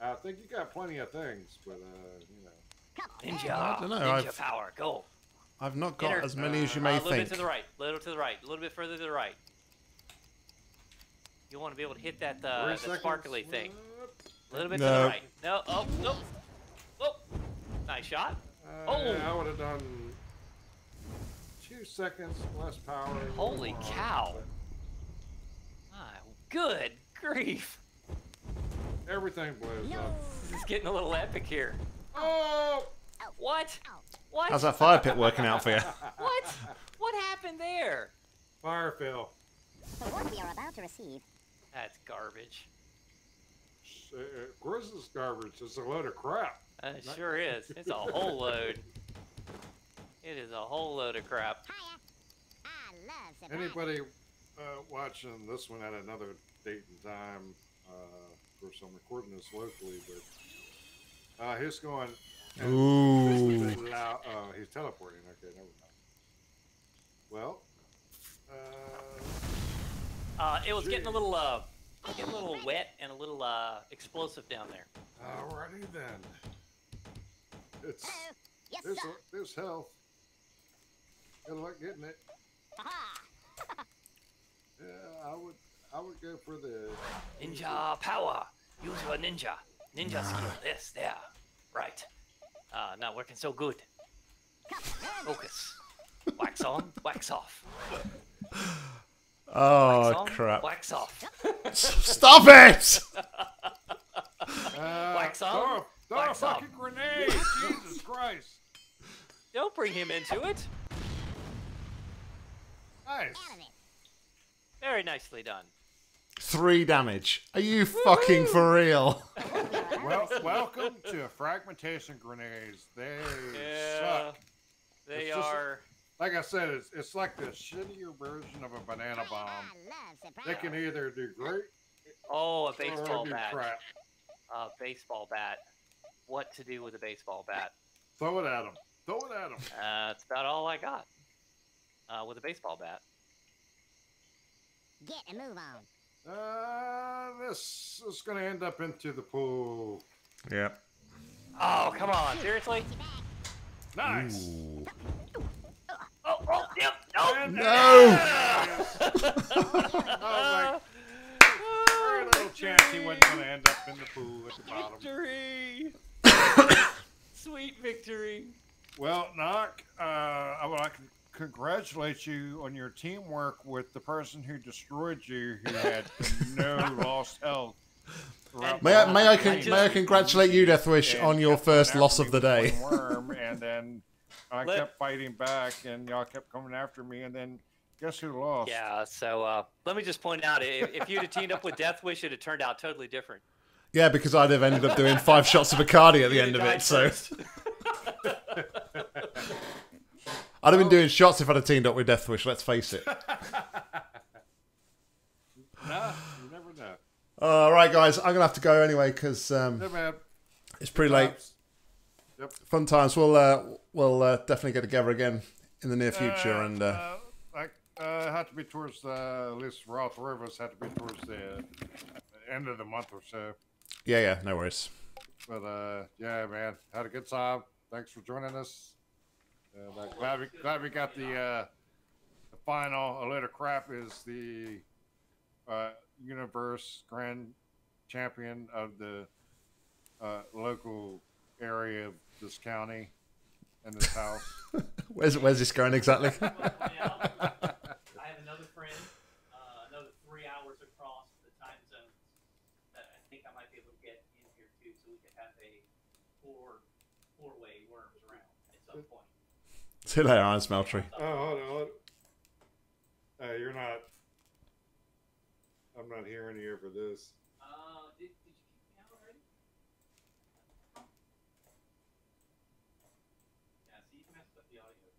I think you got plenty of things, but uh, you know. Ninja, I don't know. Ninja I've, power, go. I've not got Inter as many as you may uh, think. A little bit to the right. A little to the right. A little bit further to the right. You want to be able to hit that uh, the sparkly thing. A little bit no. to the right. No, oh, no. Oh, nice shot. Uh, oh. Yeah, I would have done two seconds less power. Holy cow. My good grief. Everything blows up. This is getting a little epic here. Oh. What? What? How's that fire pit working out for you? What? What happened there? Fire fail. For what we are about to receive. That's garbage. Of course it's garbage. It's a load of crap. Uh, it sure is. It's a whole load. It is a whole load of crap. I love Anybody uh, watching this one at another date and time? Uh, of course, I'm recording this locally, but uh, he's going. Ooh. He's, loud, uh, he's teleporting. Okay, never mind. Well, uh, uh, it was geez. getting a little. Uh, Getting a little wet and a little uh, explosive down there. Alrighty then. It's Hello. Yes, there's, sir. A, there's health. Good luck getting it. Yeah, I would I would go for the ninja power. Use your ninja ninja skill. This there, right? Uh, not working so good. Focus. Wax on, wax off. Oh, wax on, crap. Wax off. Stop it! Uh, wax on, throw, throw wax a fucking off. grenade! Jesus Christ. Don't bring him into it. Nice. Very nicely done. Three damage. Are you fucking for real? Well, welcome to fragmentation grenades. They yeah, suck. They it's are... Like I said, it's, it's like the shittier version of a banana bomb. They can either do great. Oh, a baseball bat. Crap. A baseball bat. What to do with a baseball bat? Throw it at them. Throw it at them. That's about all I got uh, with a baseball bat. Get a move on. Uh, this is going to end up into the pool. Yeah. Oh, come on. Seriously? Nice. Ooh. Oh, oh, yep, oh. No! Yeah. I was like, very little victory. Chance he wasn't going to end up in the pool at the bottom. Victory! Sweet victory. Well, Nock, uh, I would like to congratulate you on your teamwork with the person who destroyed you, who had no lost health. May I, may, I con just, may I congratulate you, Deathwish, on your first loss of the day? Worm, and then... I Let, kept fighting back, and y'all kept coming after me, and then guess who lost? Yeah, so uh, let me just point out, if, if you'd have teamed up with Deathwish, it would have turned out totally different. Yeah, because I'd have ended up doing five shots of Bacardi at the end of it, so... I'd have been doing shots if I'd have teamed up with Deathwish, let's face it. Nah, you never right, guys, I'm gonna have to go anyway because um, yeah, it's pretty Good late. Times. Yep. Fun times. We'll uh, we'll uh, definitely get together again in the near future. Uh, and uh, uh, I uh, had to be towards the at least Ralph Rivers had to be towards the end of the month or so. Yeah, yeah, no worries. But uh, yeah, man, had a good time. Thanks for joining us. Uh, glad we glad we got the uh, the final. A load of crap is the uh, universe grand champion of the uh, local area of this county and this house. where's where's this going exactly? I have another friend, uh, another three hours across the time zones that I think I might be able to get in here too, so we could have a four four way worms around at some point. See you later, Iron Smeltery. Oh, hold on, hold on. Uh, you're not. I'm not hearing you for this. Uh, did, did you keep me out already? Yeah, see, you messed up the audio.